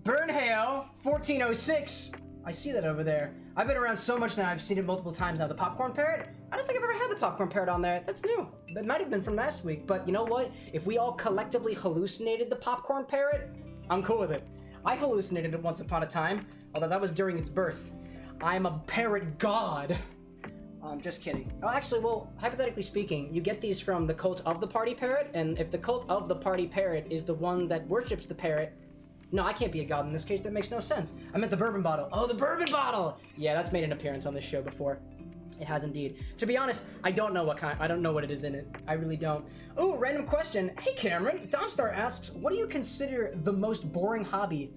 Burnhale, 1406. I see that over there. I've been around so much now, I've seen it multiple times now. The popcorn parrot? I don't think I've ever had the popcorn parrot on there. That's new. It might have been from last week, but you know what? If we all collectively hallucinated the popcorn parrot, I'm cool with it. I hallucinated it once upon a time, although that was during its birth. I'm a parrot god. I'm just kidding. Oh, actually, well, hypothetically speaking, you get these from the cult of the party parrot, and if the cult of the party parrot is the one that worships the parrot... No, I can't be a god in this case. That makes no sense. I meant the bourbon bottle. Oh, the bourbon bottle! Yeah, that's made an appearance on this show before. It has indeed. To be honest, I don't know what kind. I don't know what it is in it. I really don't. Ooh, random question. Hey, Cameron. Domstar asks, what do you consider the most boring hobby?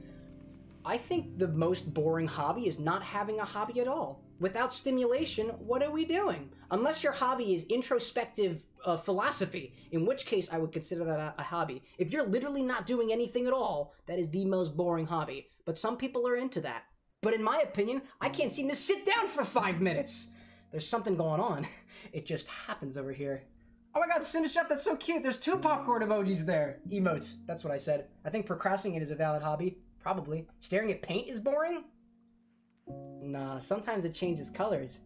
I think the most boring hobby is not having a hobby at all. Without stimulation, what are we doing? Unless your hobby is introspective philosophy, in which case I would consider that a hobby. If you're literally not doing anything at all, that is the most boring hobby. But some people are into that. But in my opinion, I can't seem to sit down for 5 minutes. There's something going on. It just happens over here. Oh my god, Cinderchef, that's so cute. There's 2 popcorn emojis there. Emotes, that's what I said. I think procrastinating is a valid hobby. Probably. Staring at paint is boring? Nah, sometimes it changes colors.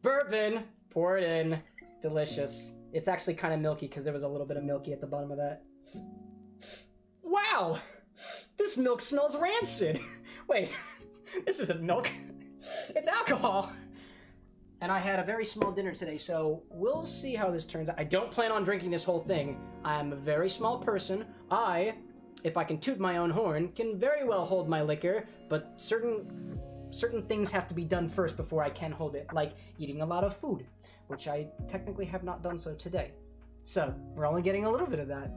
Bourbon! Pour it in. Delicious. It's actually kind of milky because there was a little bit of milky at the bottom of that. Wow! This milk smells rancid. Wait, this isn't milk. It's alcohol. And I had a very small dinner today, so we'll see how this turns out. I don't plan on drinking this whole thing. I'm a very small person. I, if I can toot my own horn, can very well hold my liquor, but certain things have to be done first before I can hold it, like eating a lot of food, which I technically have not done so today. So we're only getting a little bit of that.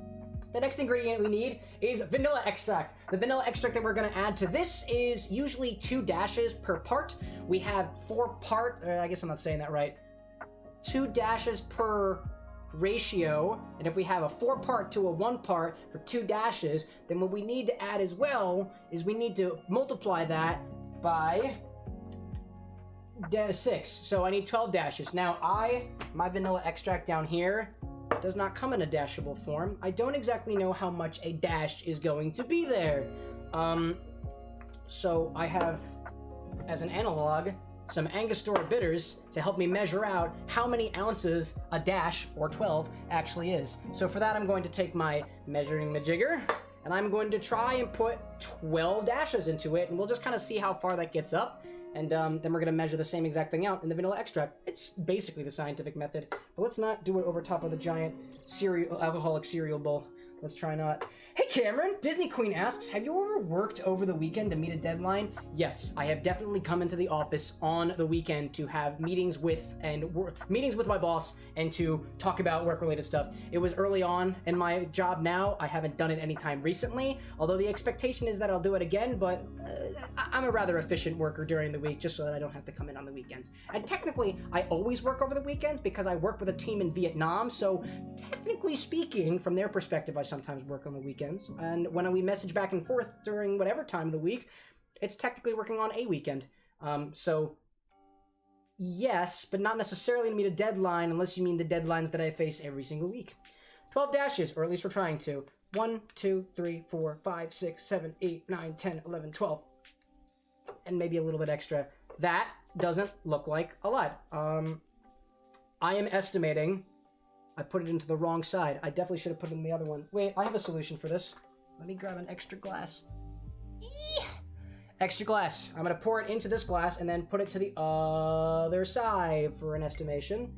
The next ingredient we need is vanilla extract. The vanilla extract that we're gonna add to this is usually 2 dashes per part. We have 4 part, I guess I'm not saying that right. 2 dashes per ratio, and if we have a 4 part to a 1 part for 2 dashes, then what we need to add as well is we need to multiply that by 6. So I need 12 dashes. Now my vanilla extract down here does not come in a dashable form. I don't exactly know how much a dash is going to be there. So I have, as an analog, some Angostura bitters to help me measure out how many ounces a dash, or 12, actually is. So for that, I'm going to take my measuring majigger, and I'm going to try and put 12 dashes into it, and we'll just kind of see how far that gets up. And then we're gonna measure the same exact thing out in the vanilla extract. It's basically the scientific method, but let's not do it over top of the giant alcoholic cereal bowl. Let's try not. Hey Cameron, Disney Queen asks, have you ever worked over the weekend to meet a deadline? Yes, I have definitely come into the office on the weekend to have meetings with my boss and to talk about work-related stuff. It was early on in my job now. I haven't done it any time recently, although the expectation is that I'll do it again, but I'm a rather efficient worker during the week just so that I don't have to come in on the weekends. And technically, I always work over the weekends because I work with a team in Vietnam, so technically speaking, from their perspective, I sometimes work on the weekends, and when we message back and forth during whatever time of the week, it's technically working on a weekend. So yes, but not necessarily to meet a deadline, unless you mean the deadlines that I face every single week. 12 dashes, or at least we're trying to. 1, 2, 3, 4, 5, 6, 7, 8, 9, 10, 11, 12. And maybe a little bit extra. That doesn't look like a lot. I am estimating... I put it into the wrong side. I definitely should have put it in the other one. Wait, I have a solution for this. Let me grab an extra glass. Eee! Extra glass. I'm gonna pour it into this glass and then put it to the other side for an estimation.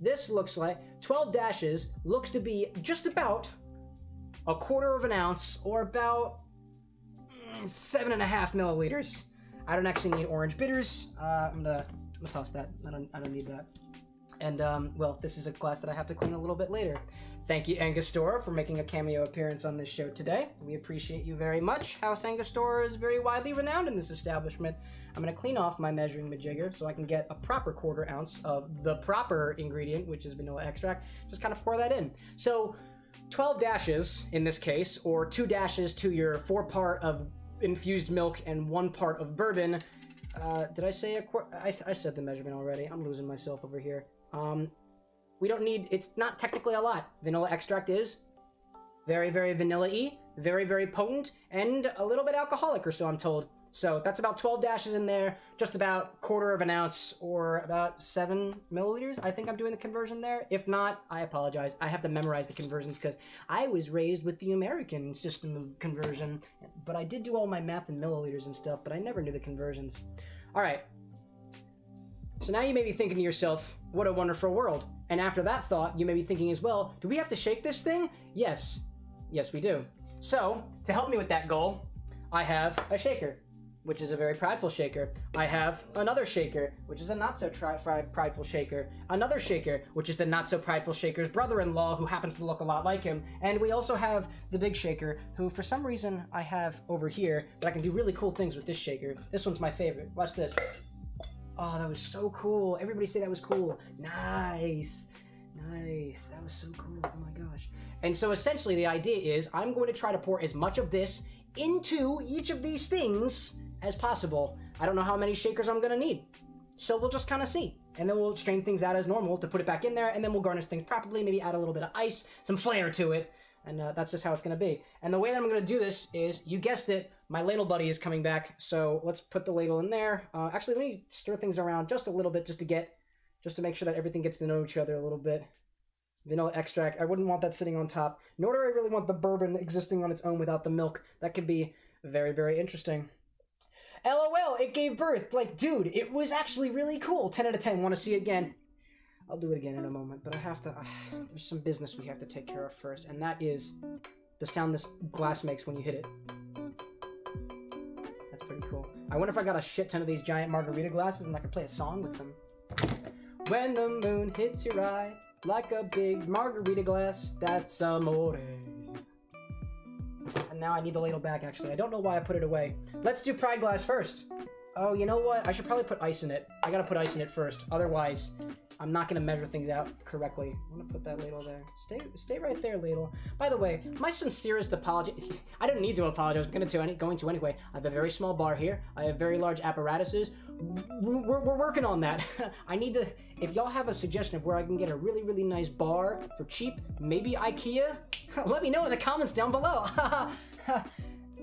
This looks like 12 dashes looks to be just about 1/4 of an ounce or about 7.5 milliliters. I don't actually need orange bitters. I'm gonna toss that. I don't need that. And, well, this is a glass that I have to clean a little bit later. Thank you, Angostura, for making a cameo appearance on this show today. We appreciate you very much. House Angostura is very widely renowned in this establishment. I'm going to clean off my measuring majigger so I can get a proper 1/4 ounce of the proper ingredient, which is vanilla extract. Just kind of pour that in. So 12 dashes in this case, or 2 dashes to your 4 part of infused milk and 1 part of bourbon. Did I say a quart? I said the measurement already. I'm losing myself over here. We don't need, it's not technically a lot. Vanilla extract is very, very vanilla-y, very, very potent, and a little bit alcoholic, or so I'm told. So that's about 12 dashes in there, just about 1/4 of an ounce, or about 7 milliliters. I think I'm doing the conversion there. If not, I apologize. I have to memorize the conversions because I was raised with the American system of conversion, but I did do all my math in milliliters and stuff, but I never knew the conversions. All right. So now you may be thinking to yourself, what a wonderful world. And after that thought, you may be thinking as well, do we have to shake this thing? Yes. Yes, we do. So, to help me with that goal, I have a shaker, which is a very prideful shaker. I have another shaker, which is a not-so-prideful shaker. Another shaker, which is the not-so-prideful shaker's brother-in-law, who happens to look a lot like him. And we also have the big shaker, who for some reason I have over here, but I can do really cool things with this shaker. This one's my favorite. Watch this. Oh, that was so cool. Everybody say that was cool. Nice. Nice. That was so cool. Oh my gosh. And so essentially the idea is I'm going to try to pour as much of this into each of these things as possible. I don't know how many shakers I'm going to need. So we'll just kind of see. And then we'll strain things out as normal to put it back in there. And then we'll garnish things properly. Maybe add a little bit of ice, some flair to it. And that's just how it's going to be. And the way that I'm going to do this is, you guessed it, my ladle buddy is coming back. So let's put the ladle in there. Actually, let me stir things around just a little bit just to make sure that everything gets to know each other a little bit. Vanilla extract, I wouldn't want that sitting on top. Nor do I really want the bourbon existing on its own without the milk. That could be very, very interesting. LOL, it gave birth. Like, dude, it was actually really cool. 10 out of 10, want to see it again. I'll do it again in a moment, but I have to, there's some business we have to take care of first, and that is the sound this glass makes when you hit it. That's pretty cool. I wonder if I got a shit ton of these giant margarita glasses and I could play a song with them. When the moon hits your eye, like a big margarita glass, that's amore. now I need the ladle back, actually. I don't know why I put it away. Let's do pride glass first. Oh, you know what? I should probably put ice in it. I gotta put ice in it first. Otherwise, I'm not gonna measure things out correctly. I'm gonna put that ladle there. Stay right there, ladle. By the way, my sincerest apology. I don't need to apologize. I'm going to anyway. I have a very small bar here. I have very large apparatuses. We're working on that. I need to. If y'all have a suggestion of where I can get a really, really nice bar for cheap, maybe IKEA. Let me know in the comments down below.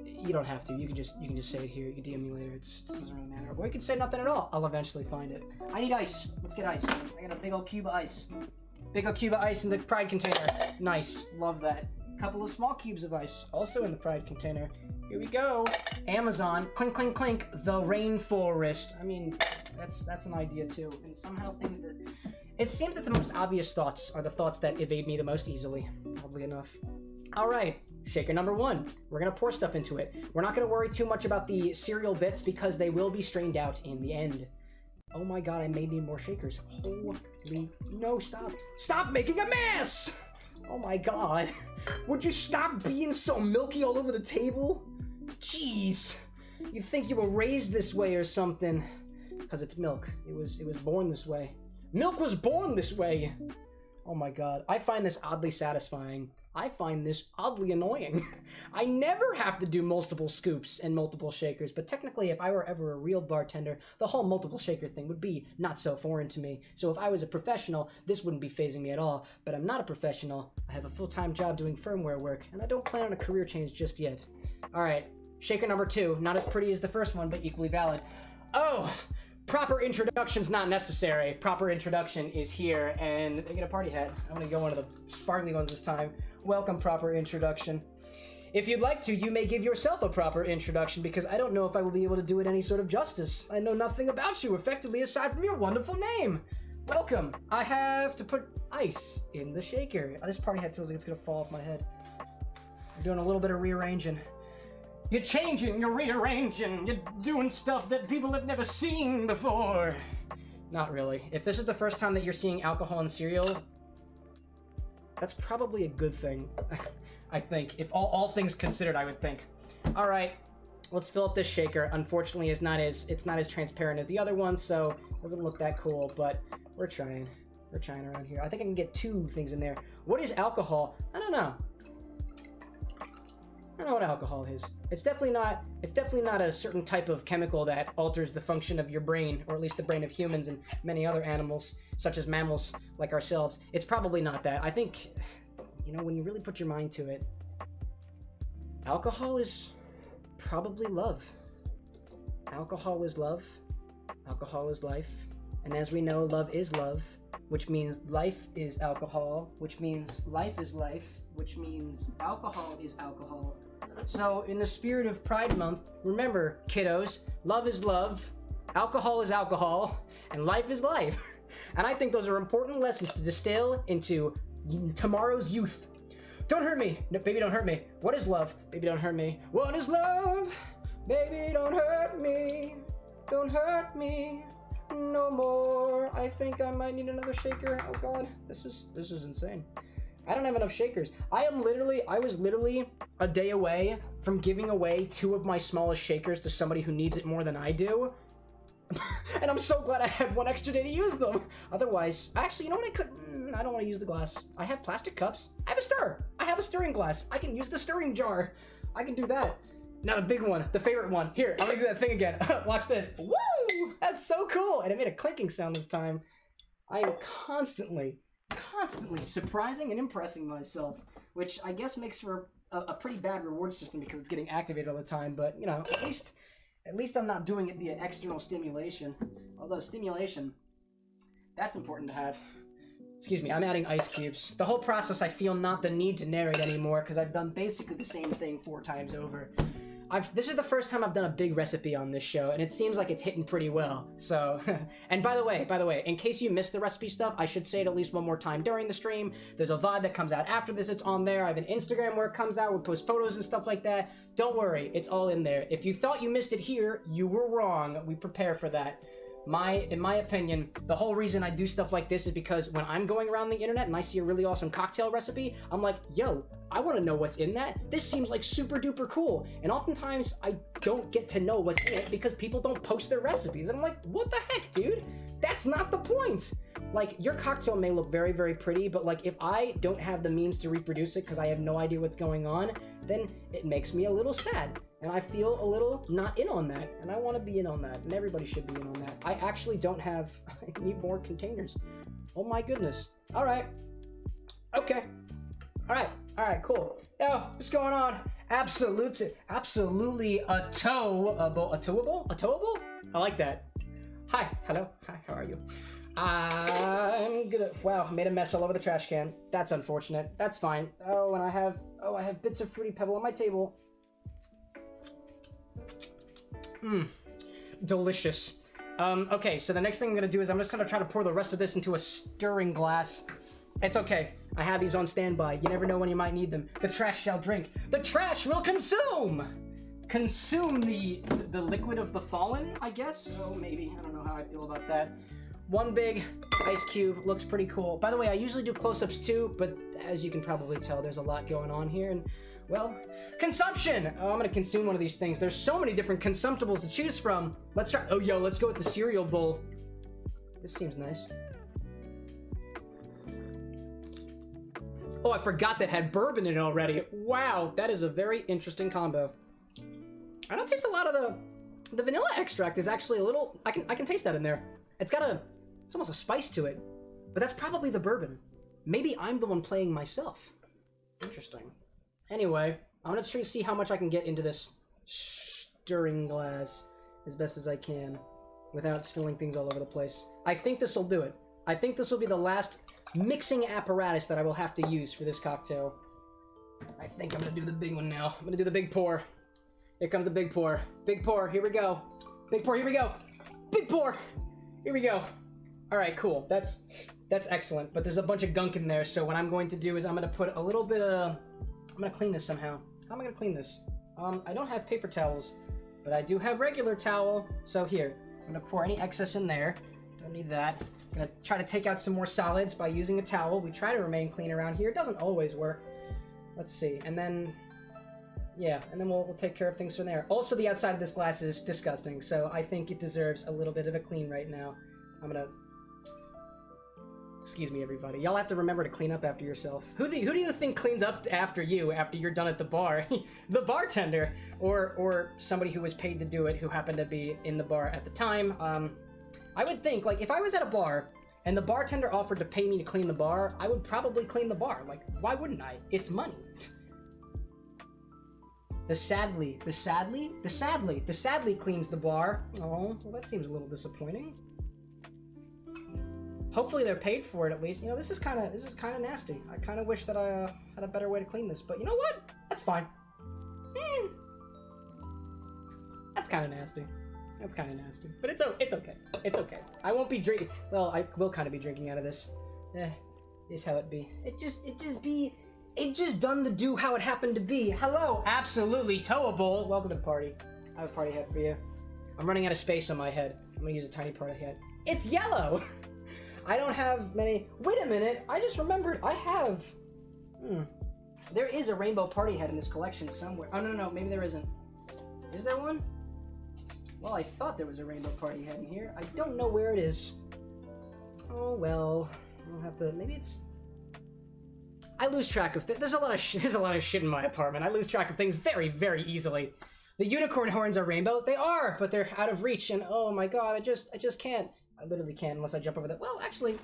You don't have to. You can just say it here. You can DM me later. It doesn't really matter. Or you can say nothing at all. I'll eventually find it. I need ice. Let's get ice. I got a big old cube of ice. Big old cube of ice in the pride container. Nice. Love that. Couple of small cubes of ice also in the pride container. Here we go. Amazon. Clink, clink, clink. The rainforest. I mean, that's an idea too. And somehow things that... It seems that the most obvious thoughts are the thoughts that evade me the most easily. Oddly enough. All right. Shaker number one. We're going to pour stuff into it. We're not going to worry too much about the cereal bits because they will be strained out in the end. Oh my god, I may need more shakers. Holy... No, stop. Stop making a mess! Oh my god. Would you stop being so milky all over the table? Jeez. You'd think you were raised this way or something. Because it's milk. It was born this way. Milk was born this way! Oh my god. I find this oddly satisfying. I find this oddly annoying. I never have to do multiple scoops and multiple shakers, but technically if I were ever a real bartender, the whole multiple shaker thing would be not so foreign to me. So if I was a professional, this wouldn't be phasing me at all, but I'm not a professional. I have a full-time job doing firmware work, and I don't plan on a career change just yet. All right, shaker number two. Not as pretty as the first one, but equally valid. Oh! Proper introduction's not necessary. Proper introduction is here, and I get a party hat. I'm gonna go one of the sparkly ones this time. Welcome, proper introduction. If you'd like to, you may give yourself a proper introduction because I don't know if I will be able to do it any sort of justice. I know nothing about you, effectively, aside from your wonderful name. Welcome. I have to put ice in the shaker. This party hat feels like it's gonna fall off my head. I'm doing a little bit of rearranging. You're changing, you're rearranging, you're doing stuff that people have never seen before. Not really. If this is the first time that you're seeing alcohol and cereal, that's probably a good thing, I think. If all things considered, I would think. All right, let's fill up this shaker. Unfortunately, it's not as transparent as the other one, so it doesn't look that cool, but we're trying. We're trying around here. I think I can get two things in there. What is alcohol? I don't know. I don't know what alcohol is. It's definitely not a certain type of chemical that alters the function of your brain, or at least the brain of humans and many other animals, such as mammals like ourselves. It's probably not that. I think, you know, when you really put your mind to it, alcohol is probably love. Alcohol is love. Alcohol is life. And as we know, love is love, which means life is alcohol, which means life is life, which means alcohol is alcohol. So in the spirit of Pride Month, remember, kiddos, love is love, alcohol is alcohol, and life is life. And I think those are important lessons to distill into tomorrow's youth. Don't hurt me. No, baby, don't hurt me. What is love? Baby, don't hurt me. What is love? Baby, don't hurt me. Don't hurt me no more. I think I might need another shaker. Oh god, this is insane. I don't have enough shakers. I was literally a day away from giving away two of my smallest shakers to somebody who needs it more than I do. And I'm so glad I had one extra day to use them. Otherwise, actually, you know what I could? I don't want to use the glass. I have plastic cups. I have a stir. I have a stirring glass. I can use the stirring jar. I can do that. Not a big one. The favorite one. Here, I'm gonna do that thing again. Watch this. Woo! That's so cool. And it made a clinking sound this time. I am constantly surprising and impressing myself, which I guess makes for a pretty bad reward system because it's getting activated all the time, but you know, at least I'm not doing it via external stimulation. Although stimulation, that's important to have. Excuse me, I'm adding ice cubes. The whole process, I feel not the need to narrate anymore because I've done basically the same thing 4 times over. This is the first time I've done a big recipe on this show, and it seems like it's hitting pretty well. So, and by the way, in case you missed the recipe stuff, I should say it at least one more time during the stream. There's a VOD that comes out after this. It's on there. I have an Instagram where it comes out. We post photos and stuff like that. Don't worry. It's all in there. If you thought you missed it here, you were wrong. We prepare for that. in my opinion, the whole reason I do stuff like this is because when I'm going around the internet and I see a really awesome cocktail recipe, I'm like, yo, I want to know what's in that. This seems like super duper cool. And oftentimes I don't get to know what's in it because people don't post their recipes. And I'm like, what the heck, dude? That's not the point. Like, your cocktail may look very, very pretty, but like, if I don't have the means to reproduce it because I have no idea what's going on, then it makes me a little sad. And I feel a little not in on that. And I want to be in on that. And everybody should be in on that. I actually don't have, I need more containers. Oh my goodness. All right. Okay. All right. All right, cool. Yo, what's going on? Absolutely a towable? I like that. Hi, hello, hi, how are you? I'm gonna, wow, made a mess all over the trash can. That's unfortunate, that's fine. Oh, and I have bits of Fruity Pebble on my table. Delicious. Okay, so the next thing I'm gonna do is I'm just gonna try to pour the rest of this into a stirring glass. It's okay, I have these on standby. You never know when you might need them. The trash shall drink. The trash will consume! Consume the liquid of the fallen, I guess? Oh, maybe, I don't know how I feel about that. One big ice cube, looks pretty cool. By the way, I usually do close-ups too, but as you can probably tell, there's a lot going on here, and well, consumption! Oh, I'm gonna consume one of these things. There's so many different consumptibles to choose from. Let's try, oh, yo, let's go with the cereal bowl. This seems nice. Oh, I forgot that had bourbon in it already. Wow, that is a very interesting combo. I don't taste a lot of the vanilla extract is actually a little, I can taste that in there. It's got a, it's almost a spice to it, but that's probably the bourbon. Maybe I'm the one playing myself. Interesting. Anyway, I'm gonna try to see how much I can get into this stirring glass as best as I can without spilling things all over the place. I think this will do it. I think this will be the last mixing apparatus that I will have to use for this cocktail. I think I'm gonna do the big one now. I'm gonna do the big pour. Here comes the big pour. Big pour, here we go. Big pour, here we go. Big pour, here we go. All right, cool, that's excellent. But there's a bunch of gunk in there, so what I'm going to do is I'm gonna put a little bit of, I'm gonna clean this somehow. How am I gonna clean this? I don't have paper towels, but I do have regular towel. So here, I'm gonna pour any excess in there. Don't need that. I'm gonna try to take out some more solids by using a towel. We try to remain clean around here. It doesn't always work. Let's see, and then, yeah, and then we'll take care of things from there. Also, the outside of this glass is disgusting, so I think it deserves a little bit of a clean right now. I'm gonna... Excuse me, everybody. Y'all have to remember to clean up after yourself. Who do you think cleans up after you after you're done at the bar? The bartender! Or somebody who was paid to do it who happened to be in the bar at the time. I would think, like, if I was at a bar and the bartender offered to pay me to clean the bar, I would probably clean the bar. Like, why wouldn't I? It's money. The Sadly cleans the bar. Oh, well, that seems a little disappointing. Hopefully they're paid for it at least. You know, this is kind of nasty. I kind of wish that I had a better way to clean this, but you know what? That's fine. That's kind of nasty. That's kind of nasty, but it's okay. It's okay. I won't be drinking. Well, I will kind of be drinking out of this. Is how it be. It just done the do how it happened to be. Hello, absolutely towable. Welcome to the party. I have a party hat for you. I'm running out of space on my head. I'm gonna use a tiny party hat. It's yellow. I don't have many. Wait a minute. I just remembered I have. There is a rainbow party hat in this collection somewhere. Oh, no, maybe there isn't. Is there one? Well, I thought there was a rainbow party hat in here. I don't know where it is. Oh, well, I'll have to, maybe it's. I lose track of things. There's a lot of shit in my apartment. I lose track of things very, very easily. The unicorn horns are rainbow. They are, but they're out of reach. And oh my god, I just can't. I literally can't unless I jump over that. Well, actually,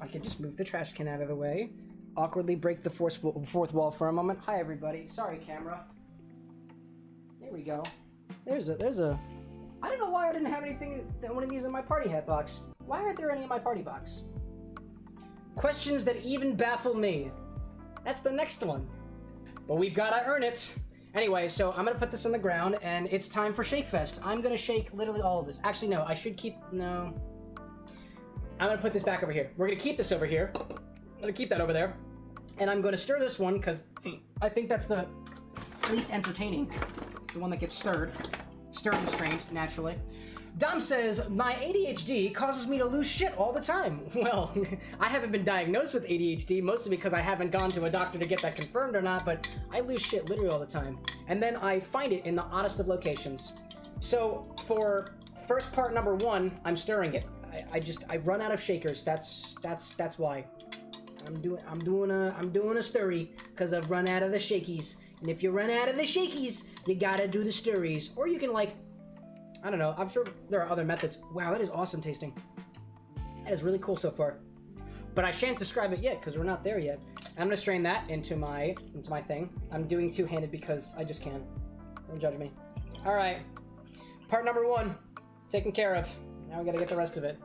I could just move the trash can out of the way. Awkwardly break the fourth wall for a moment. Hi everybody. Sorry, camera. There we go. There's a. I don't know why I didn't have anything. One of these in my party hat box. Why aren't there any in my party box? Questions that even baffle me. That's the next one. But we've gotta earn it. Anyway, so I'm gonna put this on the ground and it's time for Shake Fest. I'm gonna shake literally all of this. Actually, no, I should keep, no. I'm gonna put this back over here. We're gonna keep this over here. I'm gonna keep that over there. And I'm gonna stir this one because I think that's the least entertaining. The one that gets stirred and strained, naturally. Dom says, my ADHD causes me to lose shit all the time. Well, I haven't been diagnosed with ADHD, mostly because I haven't gone to a doctor to get that confirmed or not, but I lose shit literally all the time. And then I find it in the oddest of locations. So for first part number one, I'm stirring it. I run out of shakers. That's why. I'm doing a stirry because I've run out of the shakies. And if you run out of the shakies, you gotta do the stirries. Or you can, like, I don't know. I'm sure there are other methods. Wow, that is awesome tasting. That is really cool so far. But I shan't describe it yet because we're not there yet. I'm gonna strain that into my thing. I'm doing two-handed because I just can. Don't judge me. All right, part number one, taken care of. Now we gotta get the rest of it.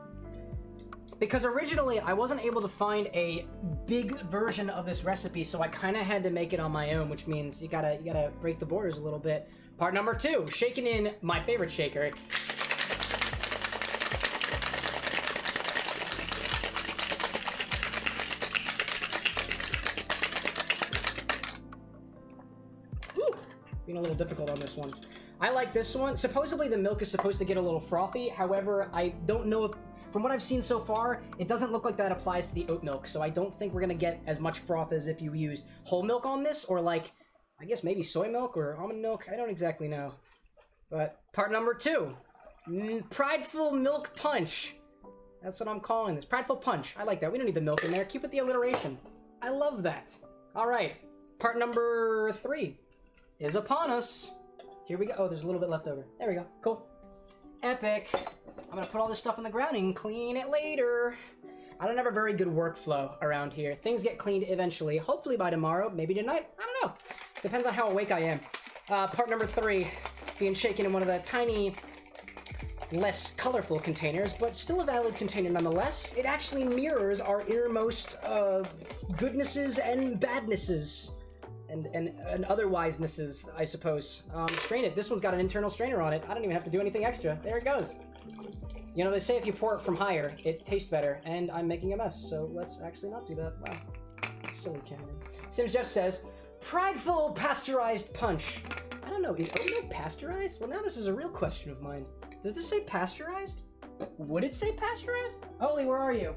Because originally I wasn't able to find a big version of this recipe, so I kind of had to make it on my own, which means you gotta break the borders a little bit. Part number two, shaking in my favorite shaker. Whew, being a little difficult on this one. I like this one. Supposedly the milk is supposed to get a little frothy. However, I don't know if, from what I've seen so far, it doesn't look like that applies to the oat milk. So I don't think we're gonna get as much froth as if you used whole milk on this, or like, I guess maybe soy milk or almond milk. I don't exactly know. But part number two, prideful milk punch. That's what I'm calling this, prideful punch. I like that. We don't need the milk in there. Keep it the alliteration. I love that. All right, part number three is upon us. Here we go. Oh, there's a little bit left over. There we go. Cool. Epic. I'm gonna put all this stuff on the ground and clean it later. I don't have a very good workflow around here. Things get cleaned eventually. Hopefully by tomorrow, maybe tonight. I don't know. Depends on how awake I am. Part number three, being shaken in one of the tiny, less colorful containers, but still a valid container nonetheless. It actually mirrors our innermost goodnesses and badnesses. And otherwisenesses, I suppose. Strain it. This one's got an internal strainer on it. I don't even have to do anything extra. There it goes. You know, they say if you pour it from higher, it tastes better. And I'm making a mess, so let's actually not do that. Wow. Silly cannon. Sims Jeff says, prideful pasteurized punch. I don't know. Is oat milk pasteurized? Well, now this is a real question of mine. Does this say pasteurized? Would it say pasteurized? Holy, where are you?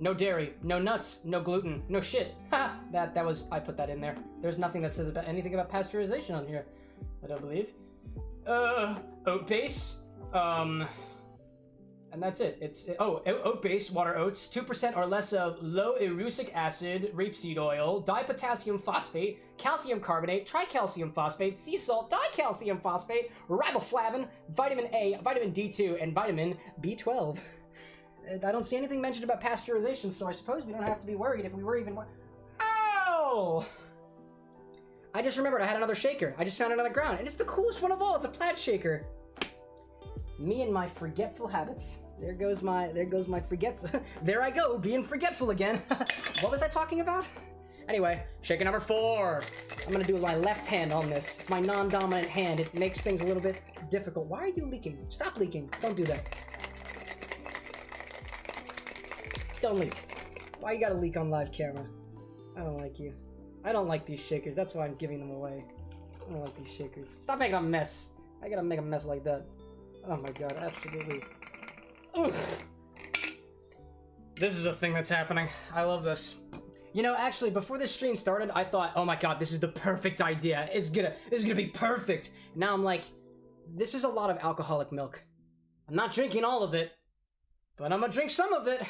No dairy, no nuts, no gluten, no shit. Ha! That was, I put that in there. There's nothing that says about anything about pasteurization on here, I don't believe. Oat base, and that's it. It's, oh, oat base, water oats, 2% or less of low erucic acid, rapeseed oil, dipotassium phosphate, calcium carbonate, tricalcium phosphate, sea salt, dicalcium phosphate, riboflavin, vitamin A, vitamin D2, and vitamin B12. I don't see anything mentioned about pasteurization, so I suppose we don't have to be worried if we were even... Ow! I just remembered I had another shaker. I just found it on the ground, and it's the coolest one of all. It's a plaid shaker. Me and my forgetful habits. There goes my forgetful... There I go, being forgetful again. What was I talking about? Anyway, shaker number four. I'm gonna do my left hand on this. It's my non-dominant hand. It makes things a little bit difficult. Why are you leaking? Stop leaking. Don't do that. Don't leak. Why you gotta leak on live camera? I don't like you. I don't like these shakers. That's why I'm giving them away. I don't like these shakers. Stop making a mess. I gotta make a mess like that. Oh my god, absolutely. Oof. This is a thing that's happening. I love this. You know, actually, before this stream started, I thought, oh my god, this is the perfect idea. This is gonna be perfect. Now I'm like, this is a lot of alcoholic milk. I'm not drinking all of it, but I'm gonna drink some of it.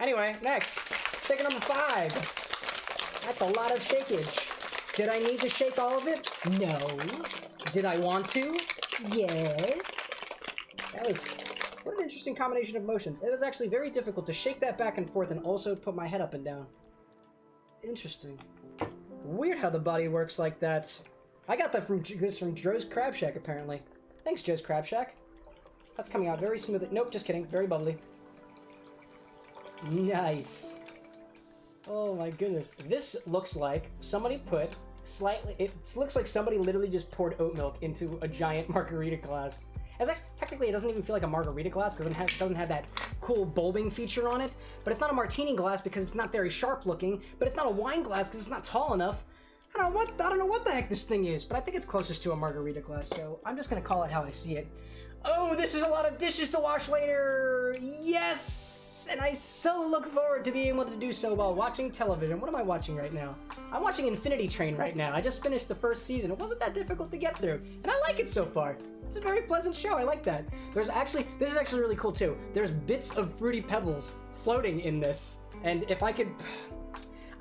Anyway, next, shaker number five. That's a lot of shakage. Did I need to shake all of it? No. Did I want to? Yes. That was, what an interesting combination of motions. It was actually very difficult to shake that back and forth and also put my head up and down. Interesting. Weird how the body works like that. I got that from Joe's Crab Shack, apparently. Thanks, Joe's Crab Shack. That's coming out very smoothly. Nope, just kidding, very bubbly. Nice. Oh my goodness. This looks like somebody put slightly... It looks like somebody literally just poured oat milk into a giant margarita glass. As actually, technically, it doesn't even feel like a margarita glass because it doesn't have that cool bulbing feature on it. But it's not a martini glass because it's not very sharp looking. But it's not a wine glass because it's not tall enough. I don't know what the heck this thing is, but I think it's closest to a margarita glass, so I'm just gonna call it how I see it. Oh, this is a lot of dishes to wash later! Yes! And I so look forward to being able to do so while watching television. What am I watching right now? I'm watching Infinity Train right now. I just finished the first season. It wasn't that difficult to get through, and I like it so far. It's a very pleasant show. I like that. This is actually really cool too. There's bits of Fruity Pebbles floating in this, and if I could...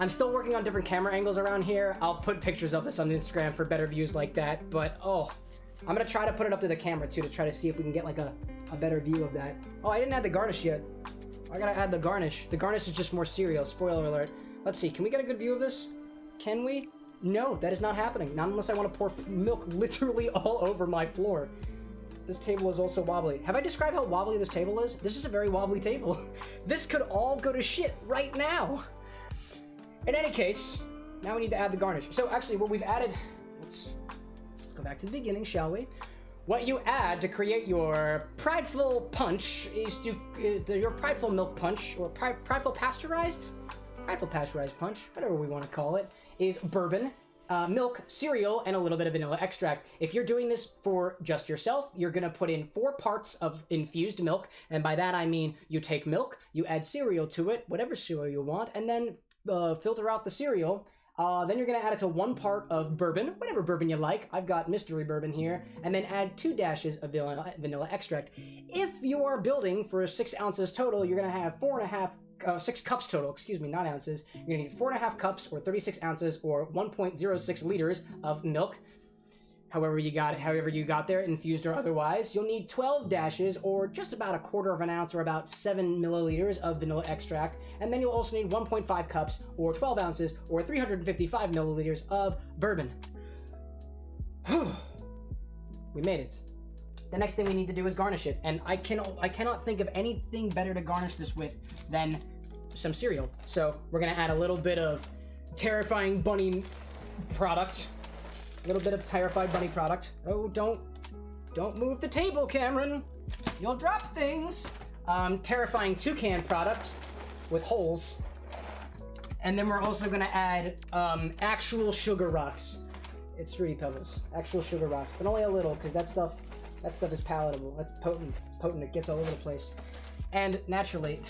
I'm still working on different camera angles around here. I'll put pictures of this on Instagram for better views like that, but oh, I'm gonna try to put it up to the camera too to try to see if we can get like a better view of that. Oh, I didn't add the garnish yet. I gotta add the garnish. The garnish is just more cereal, spoiler alert. Let's see, can we get a good view of this? Can we? No, that is not happening. Not unless I wanna pour milk literally all over my floor. This table is also wobbly. Have I described how wobbly this table is? This is a very wobbly table. This could all go to shit right now. In any case, now we need to add the garnish. So actually what we've added, let's go back to the beginning, shall we? What you add to create your prideful punch is your prideful milk punch, or prideful pasteurized punch, whatever we want to call it, is bourbon, milk, cereal, and a little bit of vanilla extract. If you're doing this for just yourself, you're gonna put in 4 parts of infused milk, and by that I mean you take milk, you add cereal to it, whatever cereal you want, and then filter out the cereal, then you're gonna add it to 1 part of bourbon, whatever bourbon you like. I've got mystery bourbon here, and then add 2 dashes of vanilla extract. If you are building for 6 ounces total, you're gonna have 6 cups total, excuse me, not ounces. You're gonna need 4.5 cups, or 36 ounces, or 1.06 liters of milk. However you got there, infused or otherwise, you'll need 12 dashes, or just about 1/4 ounce, or about 7 milliliters of vanilla extract, and then you'll also need 1.5 cups, or 12 ounces, or 355 milliliters of bourbon. Whew. We made it. The next thing we need to do is garnish it, and I cannot think of anything better to garnish this with than some cereal. So we're gonna add a little bit of terrifying bunny product. Oh, don't move the table, Cameron. You'll drop things. Terrifying toucan product with holes. And then we're also gonna add actual sugar rocks. It's Fruity Pebbles, actual sugar rocks, but only a little, because that stuff is palatable. That's potent. It's potent. It gets all over the place. And naturally,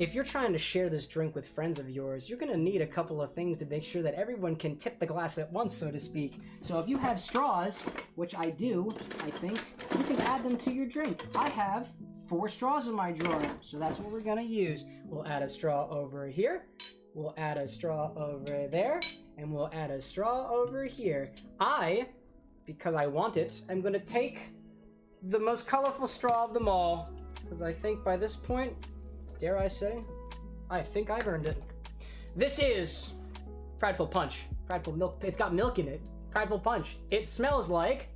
if you're trying to share this drink with friends of yours, you're gonna need a couple of things to make sure that everyone can tip the glass at once, so to speak. So if you have straws, which I do, I think, you can add them to your drink. I have 4 straws in my drawer, so that's what we're gonna use. We'll add a straw over here, we'll add a straw over there, and we'll add a straw over here. Because I want it, I'm gonna take the most colorful straw of them all, because I think by this point, dare I say, I think I've earned it. This is Prideful Punch. Prideful Milk. It's got milk in it. Prideful Punch. It smells like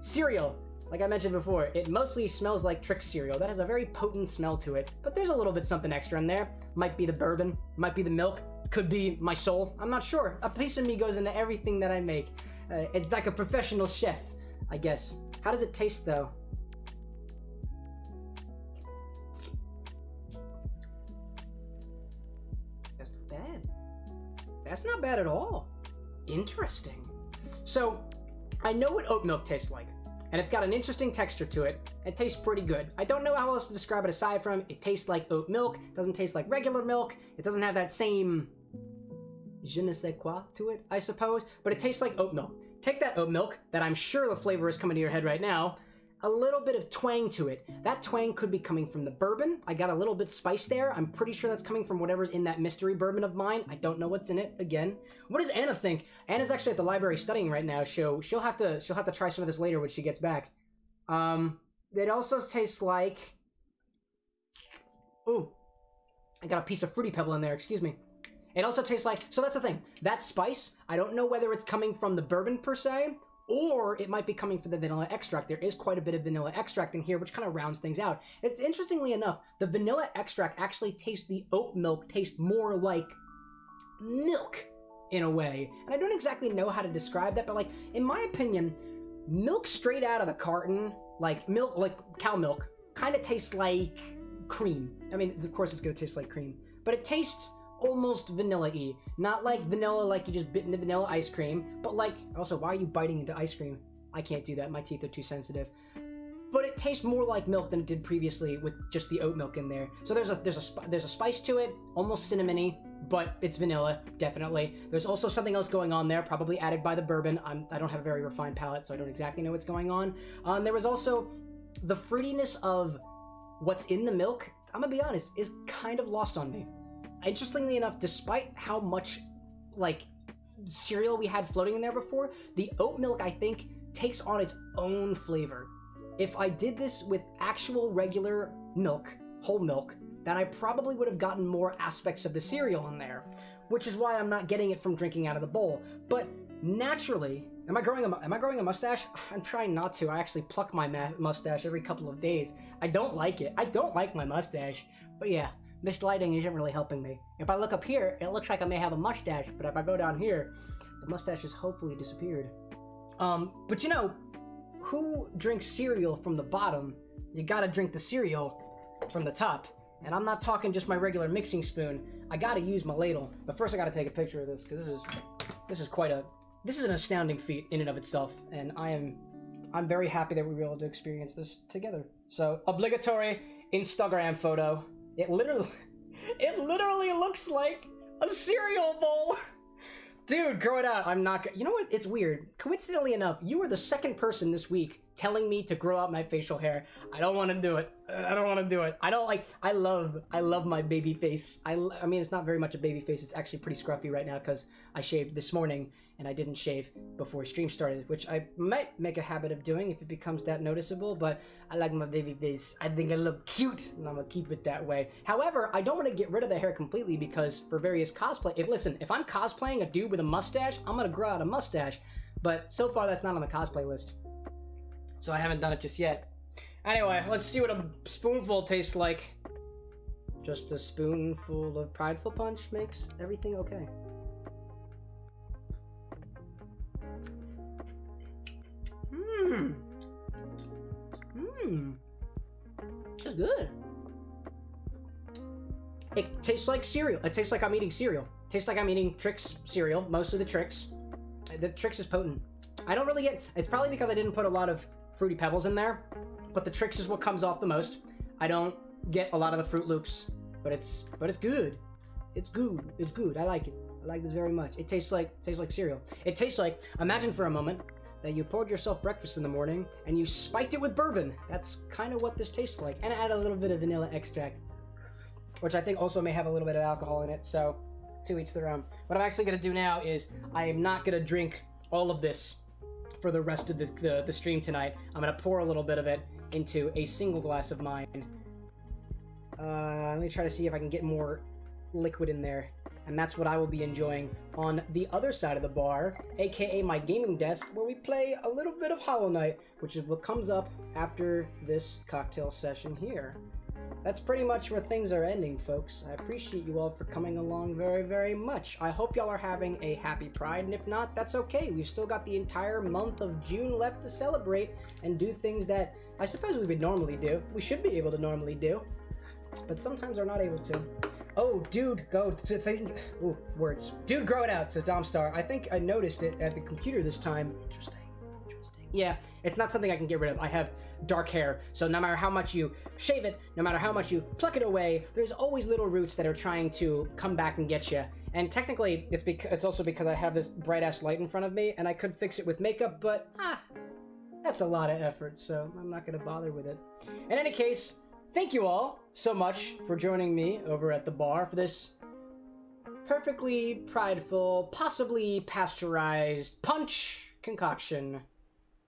cereal. Like I mentioned before, it mostly smells like Trix cereal. That has a very potent smell to it, but there's a little bit something extra in there. Might be the bourbon, might be the milk, could be my soul. I'm not sure. A piece of me goes into everything that I make. It's like a professional chef, I guess. How does it taste, though? That's not bad at all. Interesting. So, I know what oat milk tastes like, and it's got an interesting texture to it. It tastes pretty good. I don't know how else to describe it aside from it tastes like oat milk. It doesn't taste like regular milk. It doesn't have that same je ne sais quoi to it, I suppose, but it tastes like oat milk. Take that oat milk, that I'm sure the flavor is coming to your head right now, a little bit of twang to it. That twang could be coming from the bourbon. I got a little bit spice there. I'm pretty sure that's coming from whatever's in that mystery bourbon of mine. I don't know what's in it again. What does Anna think? Anna's actually at the library studying right now, so she'll have to try some of this later when she gets back. It also tastes like... Ooh, I got a piece of Fruity Pebble in there, excuse me. It also tastes like... So that's the thing. That spice, I don't know whether it's coming from the bourbon per se, or it might be coming from the vanilla extract. There is quite a bit of vanilla extract in here, which kind of rounds things out. It's interestingly enough, the vanilla extract actually tastes, the oat milk tastes more like milk in a way. And I don't exactly know how to describe that, but like, in my opinion, milk straight out of the carton, like cow milk, kind of tastes like cream. I mean, of course it's gonna taste like cream, but it tastes almost vanilla-y. Not like vanilla, like you just bit into vanilla ice cream, but like, also, why are you biting into ice cream? I can't do that, my teeth are too sensitive. But it tastes more like milk than it did previously with just the oat milk in there. So there's a spice to it, almost cinnamony, but it's vanilla, definitely. There's also something else going on there, probably added by the bourbon. I don't have a very refined palate, so I don't exactly know what's going on. There was also the fruitiness of what's in the milk, I'm gonna be honest, is kind of lost on me. Interestingly enough, despite how much, like, cereal we had floating in there before, the oat milk, I think, takes on its own flavor. If I did this with actual regular milk, whole milk, then I probably would have gotten more aspects of the cereal in there, which is why I'm not getting it from drinking out of the bowl. But naturally, am I growing a mustache? I'm trying not to. I actually pluck my mustache every couple of days. I don't like it. I don't like my mustache. But yeah, this lighting isn't really helping me. If I look up here, it looks like I may have a mustache, but if I go down here, the mustache has hopefully disappeared. But you know, who drinks cereal from the bottom? You gotta drink the cereal from the top. And I'm not talking just my regular mixing spoon. I gotta use my ladle. But first I gotta take a picture of this, because this is quite a... This is an astounding feat in and of itself, and I'm very happy that we were able to experience this together. So, obligatory Instagram photo. It literally looks like a cereal bowl! Dude, grow it out. I'm not gonna... You know what? It's weird. Coincidentally enough, you were the second person this week telling me to grow out my facial hair. I don't want to do it. I don't want to do it. I don't like... I love my baby face. I mean, it's not very much a baby face. It's actually pretty scruffy right now because I shaved this morning and I didn't shave before stream started, which I might make a habit of doing if it becomes that noticeable, but I like my baby face. I think I look cute and I'm gonna keep it that way. However, I don't want to get rid of the hair completely because for various cosplay... Listen, if I'm cosplaying a dude with a mustache, I'm gonna grow out a mustache, but so far that's not on the cosplay list. So I haven't done it just yet. Anyway, let's see what a spoonful tastes like. Just a spoonful of Prideful Punch makes everything okay. Mmm. Mmm. It's good. It tastes like cereal. It tastes like I'm eating cereal. It tastes like I'm eating Trix cereal, most of the Trix. The Trix is potent. I don't really get... It's probably because I didn't put a lot of Fruity Pebbles in there, but the Trix is what comes off the most. I don't get a lot of the Froot Loops, but it's good. It's good. It's good. I like it. I like this very much. It tastes like cereal. It tastes like... Imagine for a moment that you poured yourself breakfast in the morning and you spiked it with bourbon. That's kind of what this tastes like. And add a little bit of vanilla extract, which I think also may have a little bit of alcohol in it, so to each their own. What I'm actually going to do now is I am not going to drink all of this for the rest of the stream tonight. I'm gonna pour a little bit of it into a single glass of mine. Let me try to see if I can get more liquid in there. And that's what I will be enjoying on the other side of the bar, aka my gaming desk, where we play a little bit of Hollow Knight, which is what comes up after this cocktail session here. That's pretty much where things are ending, folks. I appreciate you all for coming along very, very much. I hope y'all are having a happy Pride, and if not, that's okay. We've still got the entire month of June left to celebrate and do things that I suppose we would normally do. We should be able to normally do, but sometimes are not able to. Oh, dude, go to think. Ooh, words. Dude, grow it out, says Domstar. I think I noticed it at the computer this time. Interesting. Yeah, it's not something I can get rid of. I have dark hair, so no matter how much you shave it, no matter how much you pluck it away, there's always little roots that are trying to come back and get you. And technically, it's also because I have this bright-ass light in front of me, and I could fix it with makeup, but, that's a lot of effort, so I'm not gonna bother with it. In any case, thank you all so much for joining me over at the bar for this perfectly prideful, possibly pasteurized punch concoction.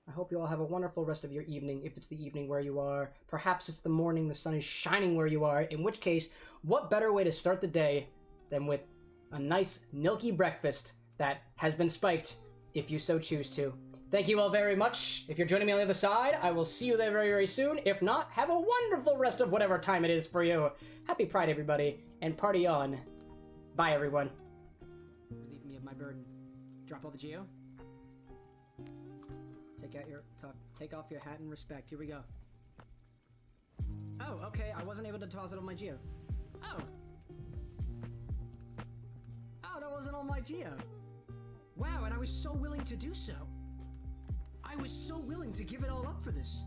I hope you all have a wonderful rest of your evening, if it's the evening where you are. Perhaps it's the morning, the sun is shining where you are, in which case, what better way to start the day than with a nice, milky breakfast that has been spiked, if you so choose to. Thank you all very much. If you're joining me on the other side, I will see you there very, very soon. If not, have a wonderful rest of whatever time it is for you. Happy Pride, everybody, and party on. Bye, everyone. Relieve me of my burden. Drop all the geo. Take off your hat and respect. Here we go. Oh, okay. I wasn't able to deposit on my geo. Oh. I wasn't on my geo. Wow, and I was so willing to do so. I was so willing to give it all up for this.